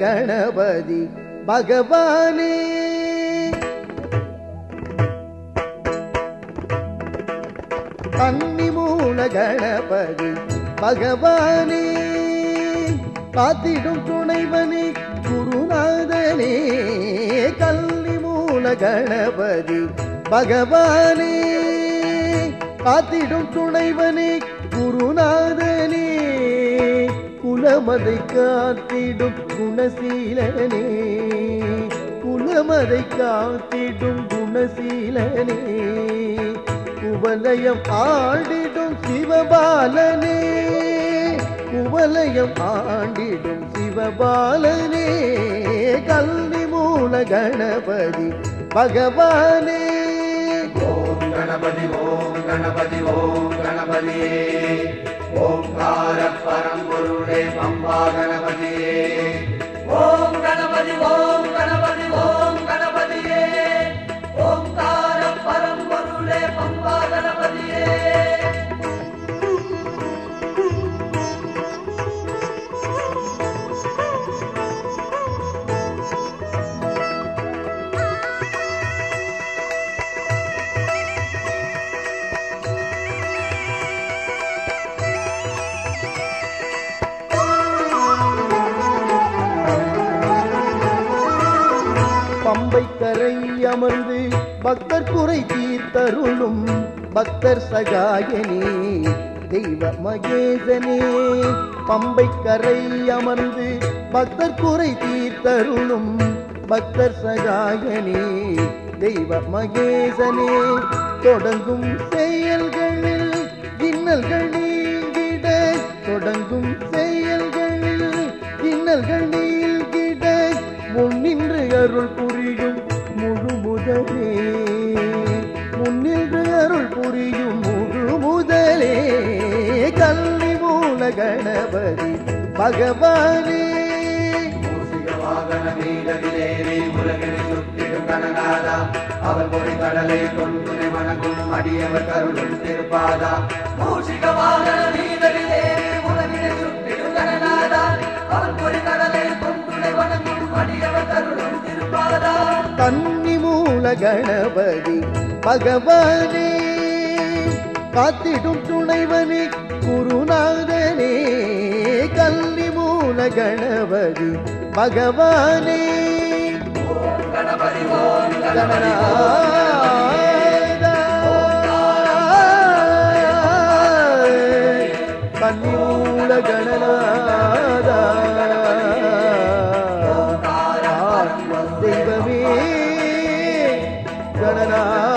கணபதி பகவானே கன்னிமூல கணபதி பகவானே, காத்திடும் துணைவனே குருநாதனே, கன்னிமூல கணபதி பகவானே, காத்திடும் துணைவனே குருநாதனே, குலமதை காத்திடும் குணசீலனே, குலமதை காத்திடும் குணசீலனே, குவலயம் ஆண்டிடும் சிவபாலனே, குவலயம் ஆண்டிடும் சிவபாலனே, கல்வி மூல கணபதி பகவானே. ஓம் கணபதி ஓம் கணபதி ஓம் கணபதியே, ஓம்கார பரம்பொருளே பம்பா கணபதியே, ஓம் கணபதி ஓம் கணபதி ஓம் கணபதியே, ஓம்கார பரம்பொருளே பம்பா கணபதியே. பம்பைக்கரை அமர்ந்து பக்தர் குறை தீர்த்தருளும் பக்தர் சகாயனே தெய்வ மகேசனே, பம்பைக்கரை அமர்ந்து பக்தர் குறை தீர்த்தருளும் பக்தர் சகாயனே தெய்வ மகேசனே, தொடங்கும் செயல்களில் இன்னல்கள் நீங்கிட, தொடங்கும் செயல்களில் இன்னல்கள் நீங்கிட முன்னின்று அருள் புரியும் முழு முதலே, முன்னின்று அருள் புரியும் முழு முதலே கல்வி மூல கணபதி பகவானே. அவர் பொறி கடலை கொண்டு வணங்கும் அடியவர் கருளும் திருப்பாதா, மூஷிகவாக நீதலிலே உலகினை சுற்றிடும் கணநாதா, அவர் பொறி கடலை கொண்டு வணங்கும் அடியவர் கருளும் திருப்பாதா, தன்னி மூல கணபதி பகவானே, காத்திடும் துணைவனே குருநாதனே கல்வி மூல கணபதி பகவானே. கண்ணிமூல கணநாதா தெய்வமே கணநாதனே.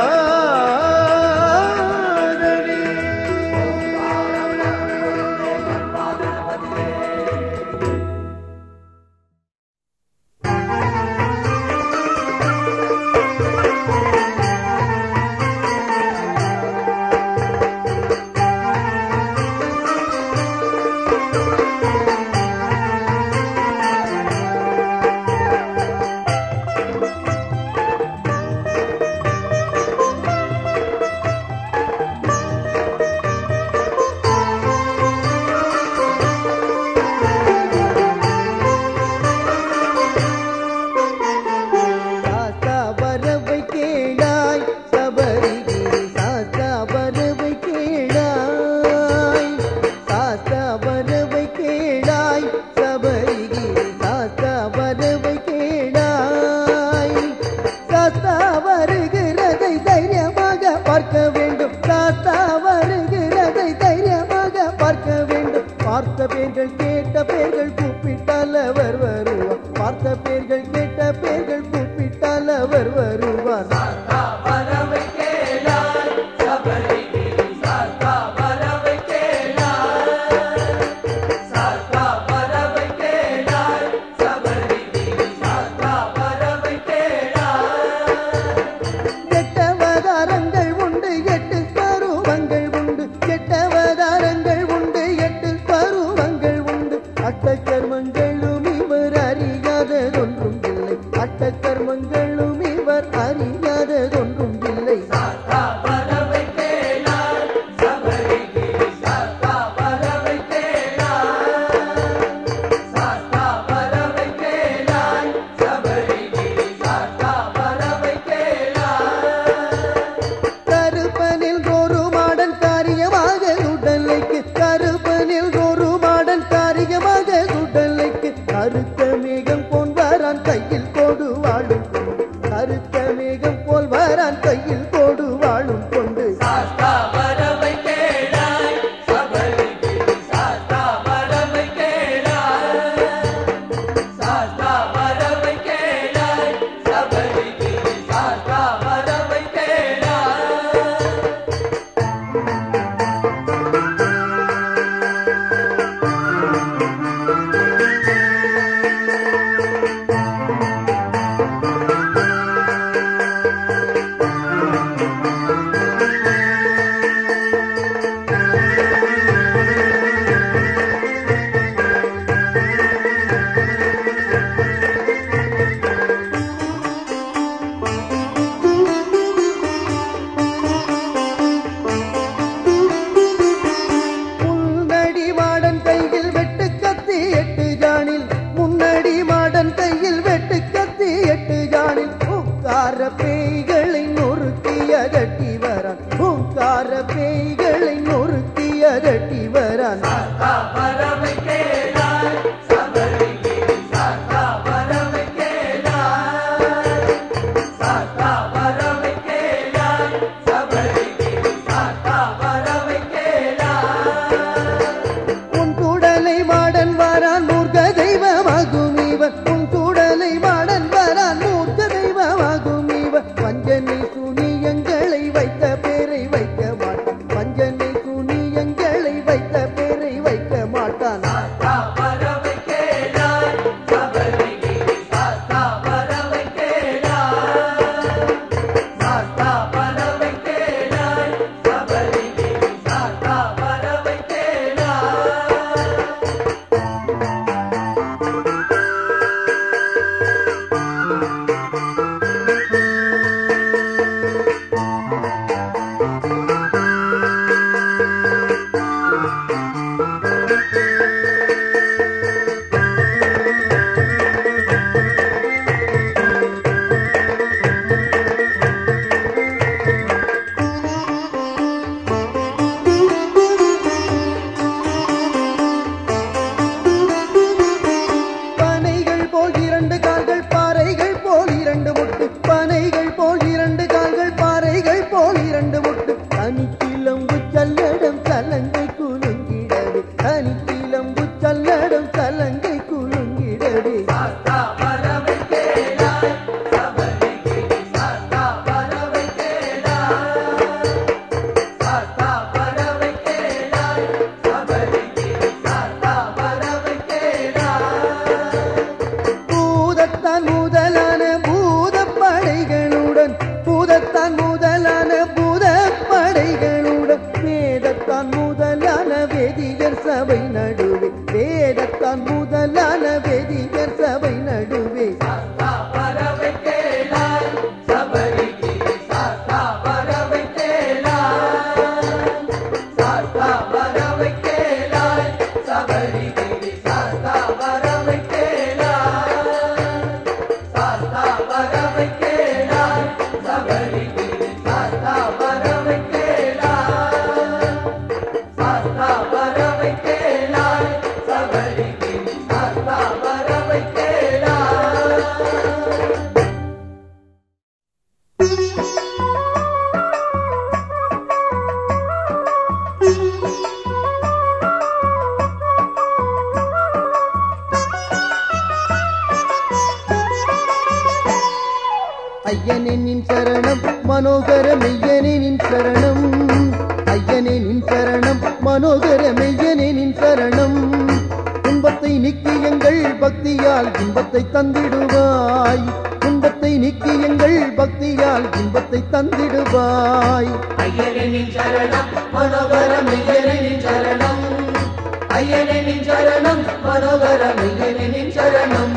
ஐயனே நின் சரணம் மனோகரம் ஐயனே நின் சரணம் ஐயனே நின் சரணம் மனோகரம் ஐயனே நின் சரணம் துன்பத்தை நீக்கி எங்கள் பக்தியால் இன்பத்தை தந்திடுவாய் துன்பத்தை நீக்கி எங்கள் பக்தியால் இன்பத்தை தந்திடுவாய் ஐயனே நின் சரணம் மனோகரம் ஐயனே நின் சரணம் ஐயனே நின் சரணம் மனோகரம் ஐயனே நின் சரணம்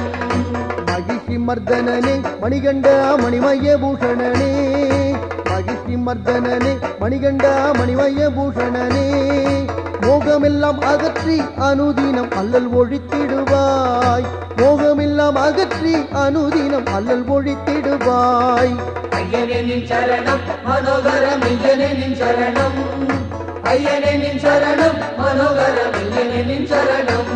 மகிஷி மர்தனனே மணிகண்டா மணிமய பூஷணனே மகிஷி மர்தனனே மணிகண்டா மணிமய பூஷணனே மோகமெல்லாம் அகற்றி அனுதினம் அல்லல் ஒழித்திடுவாய் மோகமெல்லாம் அகற்றி அனுதினம் அல்லல் ஒழித்திடுவாய் ஐயனே நின் சரணம் மனோகரம் ஐயனே நின் சரணம் ஐயனே நின் சரணம் மனோகரம் ஐயனே நின் சரணம்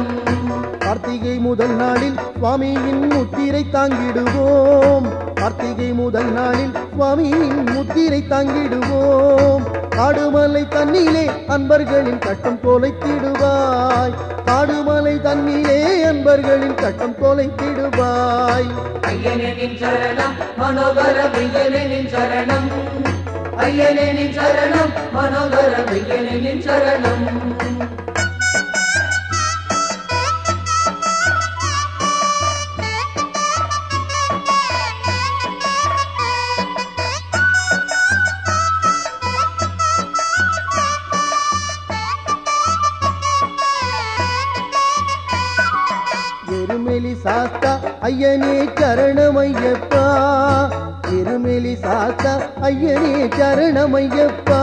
கார்த்திகை முதல் நாளில் சுவாமியின் முத்திரை தாங்கிடுவோம் கார்த்திகை முதல் நாளில் சுவாமியின் முத்திரை தாங்கிடுவோம் காடுமலை தண்ணிலே அன்பர்களின் கட்டம் தொலைத்திடுவாய் காடுமலை தண்ணிலே அன்பர்களின் கட்டம் தொலைத்திடுவாய் ஐயனே நின் சரணம் மனோகரம் ஐயனே நின் சரணம் ஐயனே நின் சரணம் மனோகரம் ஐயனே நின் சரணம் சாஸ்தா ஐயனே சரணமையப்பா திருமேலி சாஸ்தா ஐயனே சரணமையப்பா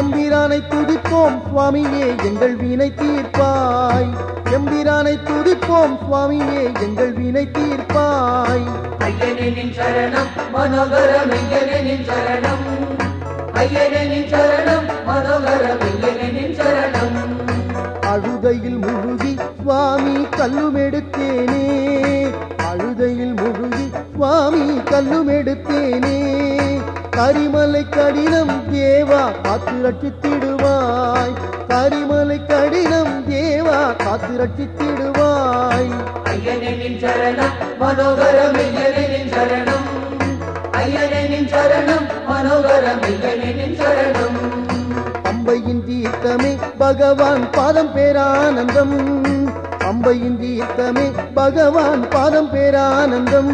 எம்பிரானை துதிப்போம் சுவாமியே எங்கள் வீணை தீர்ப்பாய் எம்பிரானை துதிப்போம் சுவாமியே எங்கள் வீணை தீர்ப்பாய் ஐயனே நின் சரணம் மனோகரம் ஐயனே நின் சரணம் ஐயனே நின் சரணம் மனோகரம் ஐயனே நின் சரணம் அழுதையில் முழுகி சுவாமி கல்லுமெடுத்தேனே அழுதையில் முழுகி சுவாமி கல்லுமெடுத்தேனே கரிமலை கடினம் தேவா காத்து ரட்சித்திடுவாய் கரிமலை கடினம் தேவா காத்து ரட்சித்திடுவாய் ஐயனே நின் சரணம் மனோகரம் ஐயனே நின் சரணம் ஐயனே நின் சரணம் மனோகரம் ஐயனே நின் சரணம் அம்பையின் தீர்த்தமே பகவான் பாதம் பேரானந்தம் அம்பையின் தீர்த்தமே பகவான் பாதம் பேரானந்தம்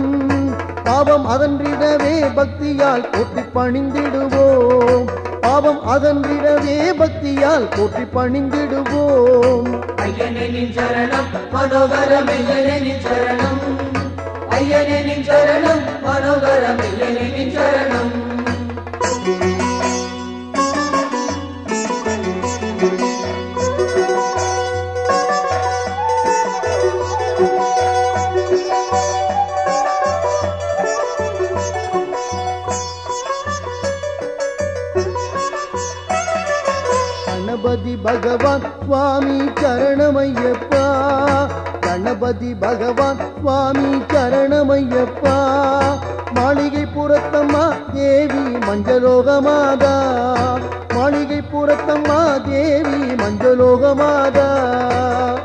பாவம் அதன்றிடவே பக்தியால் போற்றி பணிந்திடுவோம் பாவம் அதன்றிடவே பக்தியால் போற்றி பணிந்திடுவோம் ஐயனே நின் சரணம் மனோகரம் ஐயனே நின் சரணம் ஐயனே நின் சரணம் மனோகரம் ஐயனே நின் சரணம் கணபதி பகவான் சுவாமி சரணமையப்பா கணபதி பகவான் சுவாமி சரணமையப்பா மாளிகை புறத்தம்மா தேவி மஞ்சலோகமாதா மாளிகை புறத்தம்மா தேவி மஞ்சலோகமாதா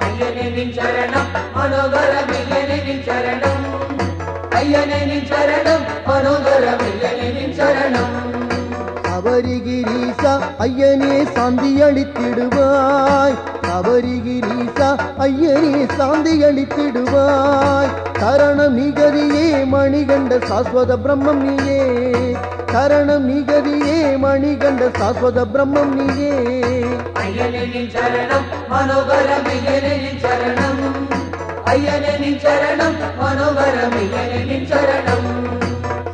ஐயனே நின் சரணம் மனோகரம் ஐயனே nin sharanam ayyane nin sharanam manogaram ayyane nin sharanam sabarigiri sa ayyane saandiyalittiduvai sabarigiri sa ayyane saandiyalittiduvai karanam nigadiye maniganda saswada brahmam niye karanam nigadiye maniganda saswada brahmam niye ayyane nin sharanam manogaram ayyane nin sharanam ayyane nin sharanam manogaram ayyane nin sharanam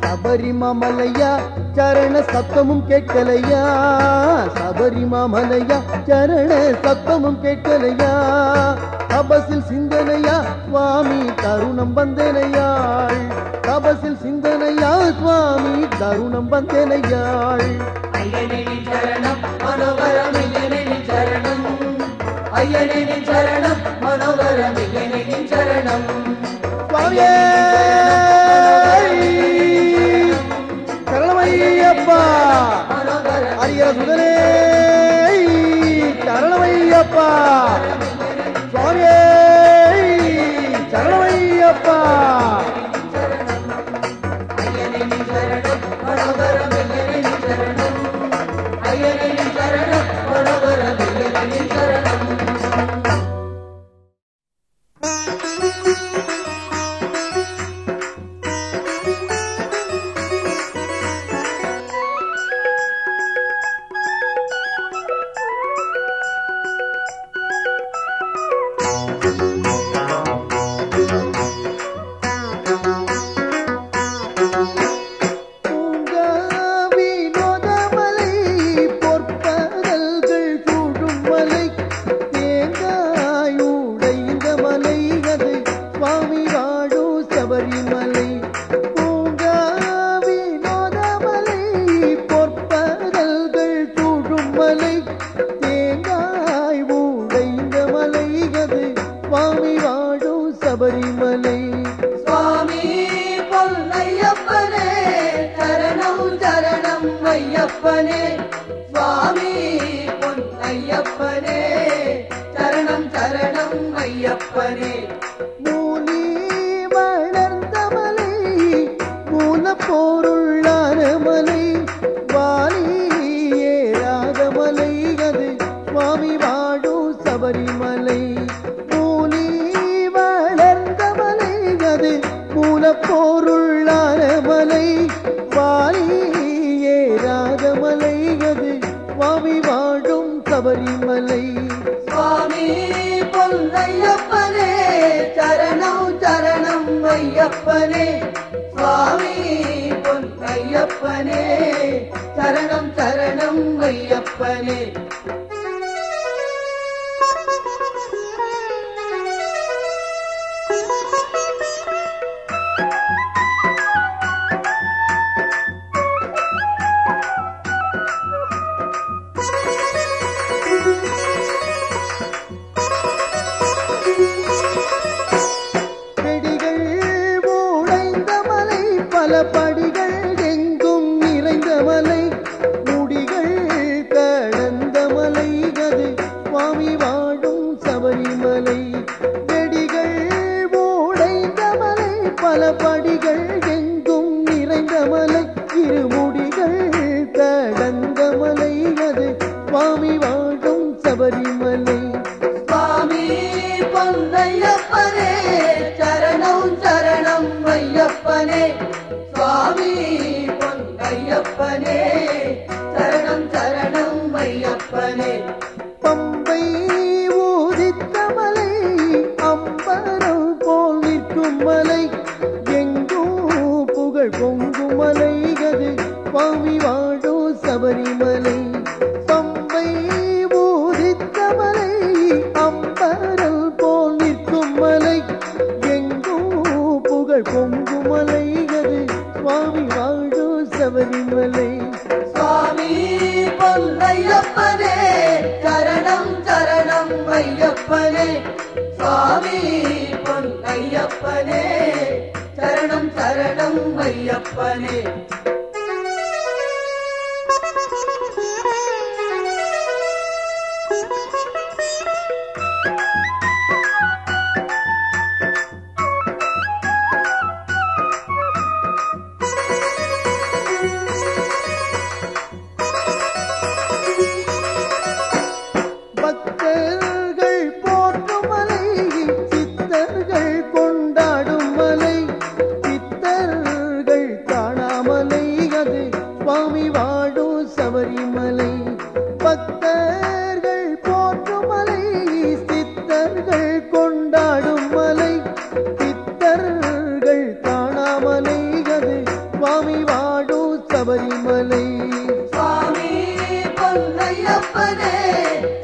sabarimamalaya charana sattamum kekkalaya sabarimamalaya charana sattamum kekkalaya tabasil sindhanaya swami tarunam vandanayal tabasil sindhanaya swami tarunam vandanayal ayyane nin sharanam manogaram ayyane nin sharanam ayyane nin sharanam manogaram கண்கள் காணாமலை கதை சுவாமி வாடும் சபரிமலை. சுவாமி பொன்னையப்பனே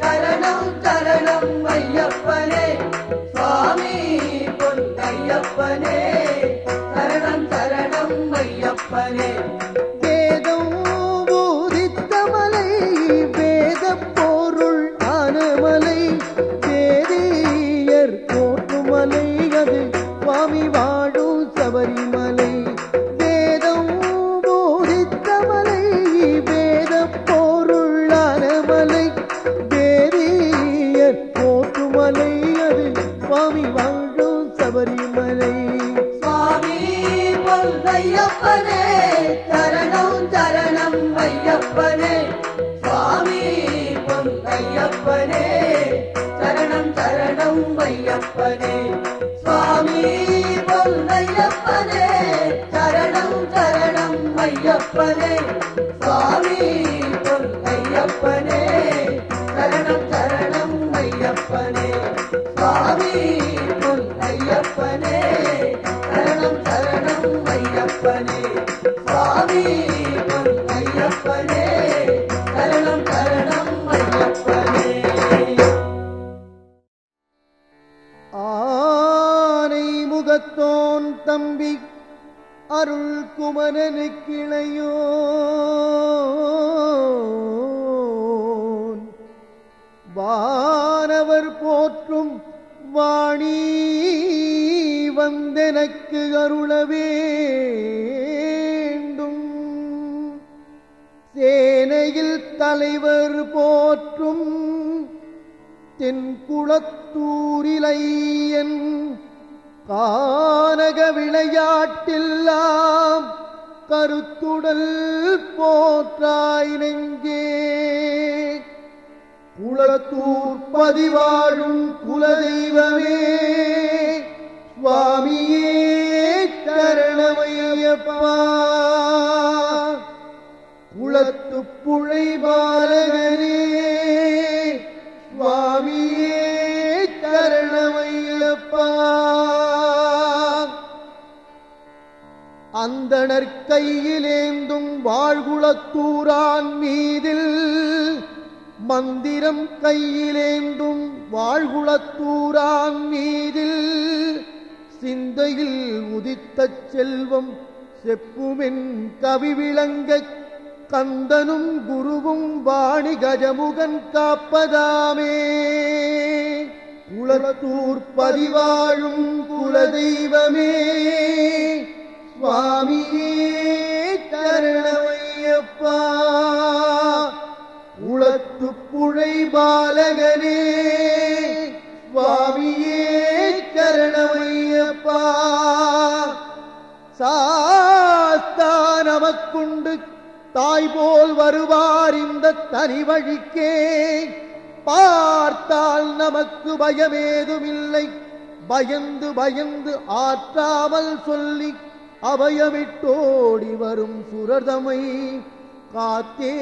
சரணம் சரணம் ஐயப்பனே. சுவாமி பொன்னையப்பனே சரணம் சரணம் ஐயப்பனே. வேதம் போதித்த மலை வேத பொருள் ஆனமலை தேதியர் போற்றும் மலை அது சுவாமி வாடும் சபரிமலை. வேதம் போதித்த மலை வேத பொருளான மலை தேதியர் போற்றும் மலை அது சுவாமி வாடும் சபரிமலை. சுவாமி பொன்னையப்பனே சரணம் சரணம் ஐயப்பனே. சுவாமி பொன்னையப்பனே சரணம் சரணம் ஐயப்பனே. சுவாமி பொன்னையப்பனே சரணம் சரணம் ஐயப்பனே. சுவாமி பொன்னையப்பனே சரணம் சரணம் ஐயப்பனே. சுவாமி பொன்னையப்பனே சரணம் சரணம் ஐயப்பனே. சுவாமி பொன்னையப்பனே சரணம் சரணம் ஐயப்பனே. ஆனை முகத்தோன் தம்பி அருள் குமரனுக்கிளையோன் வானவர் போற்றும் வாணி வந்தெனக்கு அருள வேண்டும். சேனையில் தலைவர் போற்றும் தென்குளத்தூரிலையன் கானக விளையாட்டெல்லாம் கருத்துடல் போற்றாய் நெஞ்சே. குளத்தூர் பதிவாழும் குலதெய்வமே சுவாமியே சரணமையப்பா. குளத்து புழை பாலகனே சுவாமியே சரணமையப்பா. அந்தணர் கையிலேந்தும் வாழ்குளத்தூரான் மீதில் மந்திரம் கையிலேந்தும் வாழ்குளத்தூரான் மீதில் சிந்தையில் உதித்த செல்வம் செப்புமென் கவி விளங்க கந்தனும் குருவும் வாணி கஜமுகன் காப்பதாமே. குளத்தூர் பதிவாழும் குலதெய்வமே சுவாமியே சரணமையப்பா. குளத்து புழை பாலகனே சுவாமியே சரணமையப்பா. சாஸ்தா நமக்குண்டு தாய்போல் வருவார் இந்த தனி வழிக்கே. பார்த்தால் நமக்கு பயமேதுமில்லை பயந்து பயந்து ஆற்றாமல் சொல்லி அபயமிட்டோடி வரும் சுரதமை காத்தே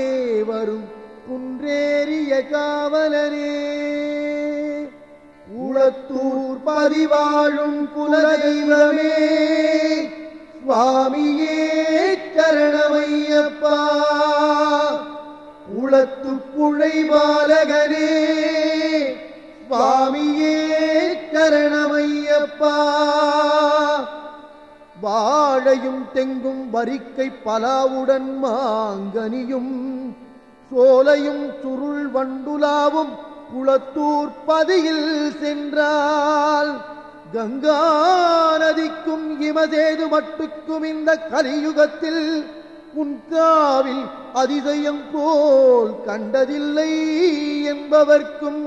வரும் குன்றேறிய காவலரே. குளத்தூர் பதிவாழும் குலதெய்வமே சுவாமியே சரணமையப்பா. குளத்து புழை பாலகனே சுவாமியே சரணமையப்பா. வாழையும் தெங்கும் வரிக்கை பலாவுடன் மாங்கனியும் சோலையும் சுருள் வண்டுலாவும் குளத்தூர் பதியில் சென்றால் கங்கா நதிக்கும் இமதேது மட்டுக்கும் இந்த கலியுகத்தில் உன்காவில் அதிசயம் போல் கண்டதில்லை என்பவர்க்கும்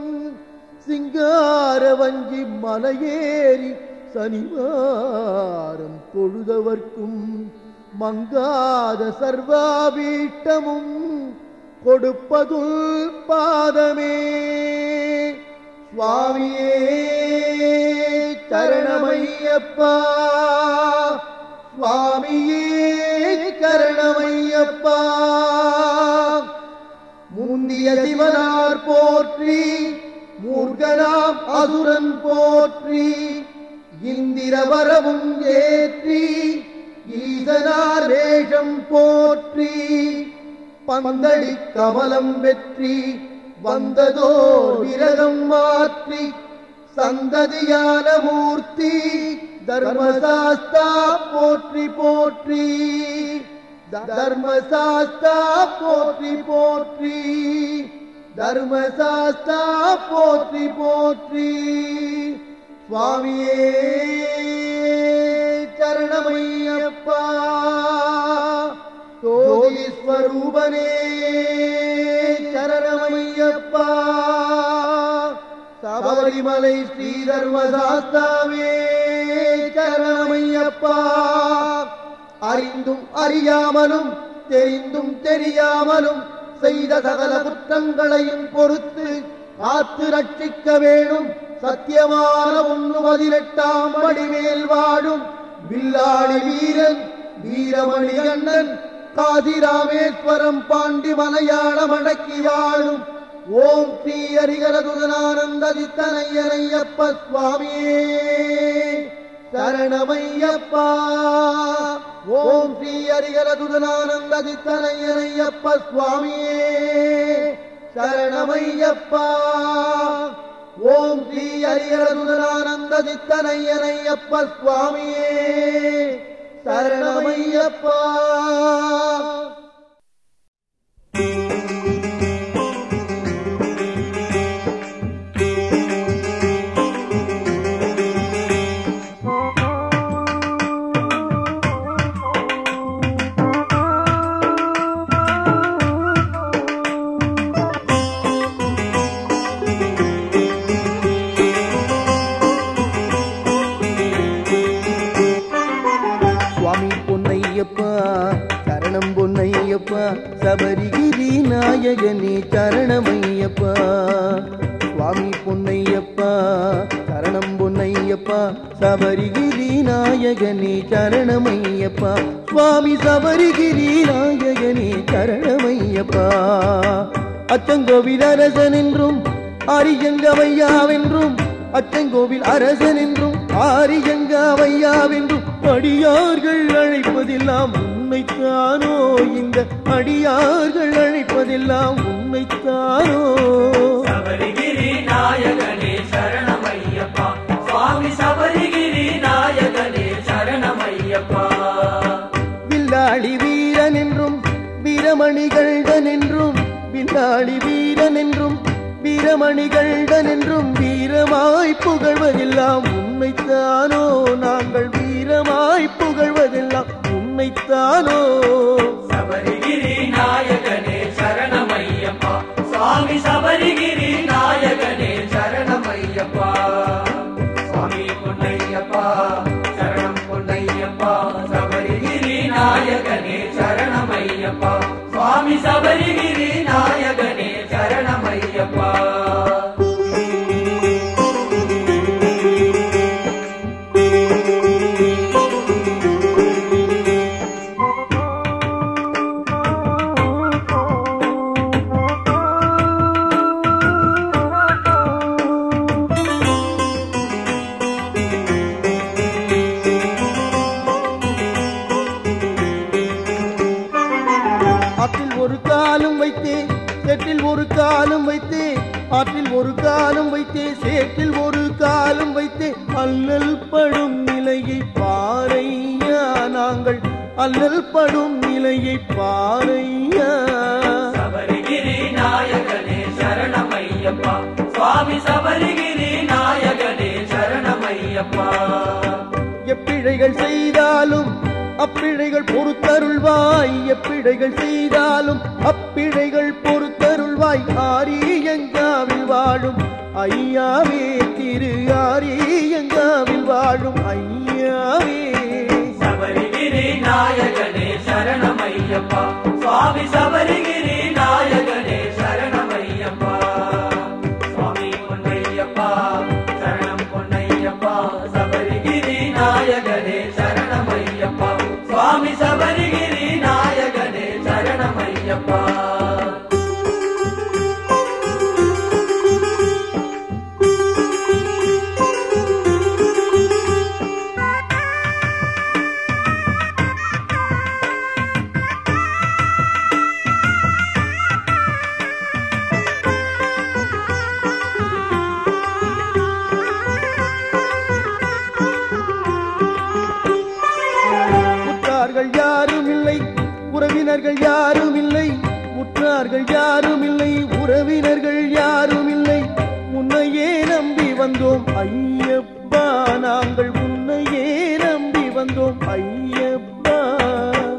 சிங்கார வஞ்சி மலையேறி சனிவாரம் பொழுதவர்க்கும் மங்காத சர்வாபீட்டமும் கொடுப்பதுல் பாதமே. சுவாமியே சரணமையப்பா. சுவாமியே சரணமையப்பா. முந்திய சிவனார் போற்றி மூர்கனாம் அசுரன் போற்றி இந்திரவரமும் ஏற்றி ஈசனார் வேஷம் போற்றி பந்தடி கமலம் வெற்றி வந்ததோ விரதம் மாற்றி சந்ததியான மூர்த்தி தர்மசாஸ்தா போற்றி போற்றி தர்மசாஸ்தா போற்றி போற்றி தர்மசாஸ்தா போற்றி போற்றி சுவாமியே சரணமையப்பா ஜோதி ஸ்வரூபனே சரணமையப்பா சபரிமலை ஸ்ரீ தர்மசாஸ்தாவே சரணமையப்பா. அறிந்தும் அறியாமலும் தெரிந்தும் தெரியாமலும் செய்த சகல குற்றங்களையும் பொறுத்து காத்து ரட்சிக்க வேணும் சத்தியமான ஒன்று பதினெட்டாம் படி மேல் வாடும் வில்லாடி வீரன் வீரமணி அண்ணன் காதிராமேஸ்வரம் பாண்டி மலையாளம் அடக்கி வாழும் ஓம் ஸ்ரீ ஹரிகரதுதனானந்ததித்தனையனையப்ப சுவாமியே சரணமையப்பா. ஓம் ஸ்ரீ ஹரிகரதுதனானந்ததித்தனையனையப்ப சுவாமியே சரணமையப்பா. ஓம் ஸ்ரீ ஹரிகரதுதனானந்ததித்தனையனையப்ப சுவாமியே சரணமையப்பா. சபரிகிரி நாயகனே சரணமையப்பா சுவாமி பொன்னையப்பா சரணம் பொன்னையப்பா சபரிகிரி நாயகனே சரணமையப்பா சுவாமி சபரிகிரி நாயகனே சரணமையப்பா. அச்சங்கோவில் அரசன் என்றும் ஆரியங்கவையாவென்றும் அச்சங்கோவில் அரசன் என்றும் ஆரியங்கவையாவென்றும் அடியார்கள் அழைப்பதெல்லாம் உண்மைத்தானோ இந்த அடியார்கள் அழைப்பதெல்லாம் உண்மைத்தானோ. சபரிகிரி நாயகனே சரணமையப்பா சுவாமி சபரிகிரி நாயகனே சரணமையப்பா. வில்லாளி வீரன் என்றும் வீரமணிகள்டன் என்றும் வில்லாளி வீரன் என்றும் வீரமணிகள்டன் என்றும் வீரமாய் புகழ்வதெல்லாம் உண்மைத்தானோ நாங்கள் வீரமாய் புகழ்வதெல்லாம் உண்மைத்தானோ. சபரிகிரி நாயகனே சரணமையப்பா சுவாமி சபரிகிரி நாயகனே சரணமையப்பா. சுவாமி பொன்னையப்பா சரணம் பொன்னையப்பா சபரிகிரி நாயகனே சரணமையப்பா சுவாமி சபரிகிரி நாயகனே சரணமையப்பா. ஆற்றில் ஒரு காலம் வைத்தே சேற்றில் ஒரு காலம் வைத்தே அல்லல் படும் நிலையை பாரையா நாங்கள் அல்லல் படும் நிலையை பாரையா. சபரிகிரி நாயகனே சரணமையப்பா சுவாமி சபரிகிரி நாயகனே சரணமையப்பா. எப்பிழைகள் செய்தாலும் அப்பிழைகள் பொறுத்தருள்வாய் எப்பிழைகள் செய்தாலும் அப்பிழைகள் பொறுத்தருள்வாய் ஆரியங்காவில் வாழும் ஐயாவே திரு ஆரியங்காவில் வாழும் ஐயாவே. சபரிகிரி நாயகனே சரணமையப்பா சுவாமி சபரிகிரி நாயகனே சரணமையப்பா. சுவாமி பொன்னையப்பா சரணம் பொன்னையப்பா சபரிகிரி நாயகனே சரணமையப்பா சுவாமி சபரிகிரி நாயகனே சரணமையப்பா. உற்றார்கள் யாரும் இல்லை, உறவினர்கள் யாரும் இல்லை, உற்றார்கள் யாரும் இல்லை, உறவினர்கள் யாரும் இல்லை, உன்னையே நம்பி வந்தோம் ஐயப்பா, நாங்கள் உன்னையே நம்பி வந்தோம் ஐயப்பா.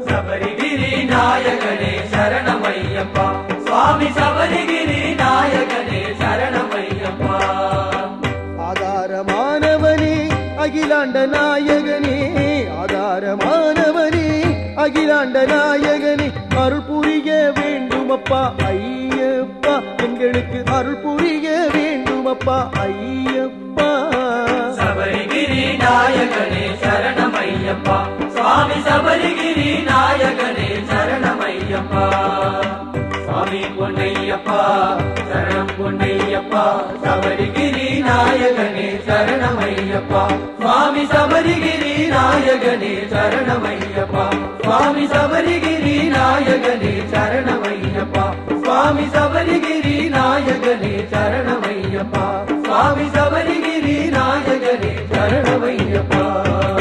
சபரிகிரி நாயகனே சரணம் ஐயப்பா, சுவாமி சபரிகிரி நாயகனே சரணம் ஐயப்பா. ஆதாரமானவனே அகிலாண்ட நாயகனே, ஆதாரமானவனே அகிலாண்ட நாயகனே, அருள் புரிய வேண்டுமப்பா ஐயப்பா, எங்களுக்கு அருள் புரிய வேண்டுமப்பா ஐயப்பா. சபரிகிரி நாயகனே சரணம் ஐயப்பா, சுவாமி சபரிகிரி நாயகனே சரணம் ஐயப்பா. சுவாமி பொன்னையப்பா சரணம் பொன்னையப்பா, சபரிகிரி நாயகனே சரணம் ஐயப்பா, சுவாமி சபரிகிரி நாயகனே சரணம் ஐயப்பா, சுவாமி சபரிகிரி நாயகனே சரணம் ஐயப்பா, சுவாமி சபரிகிரி நாயகனே சரணம் ஐயப்பா, சுவாமி சபரிகிரி நாயகனே சரணம் ஐயப்பா.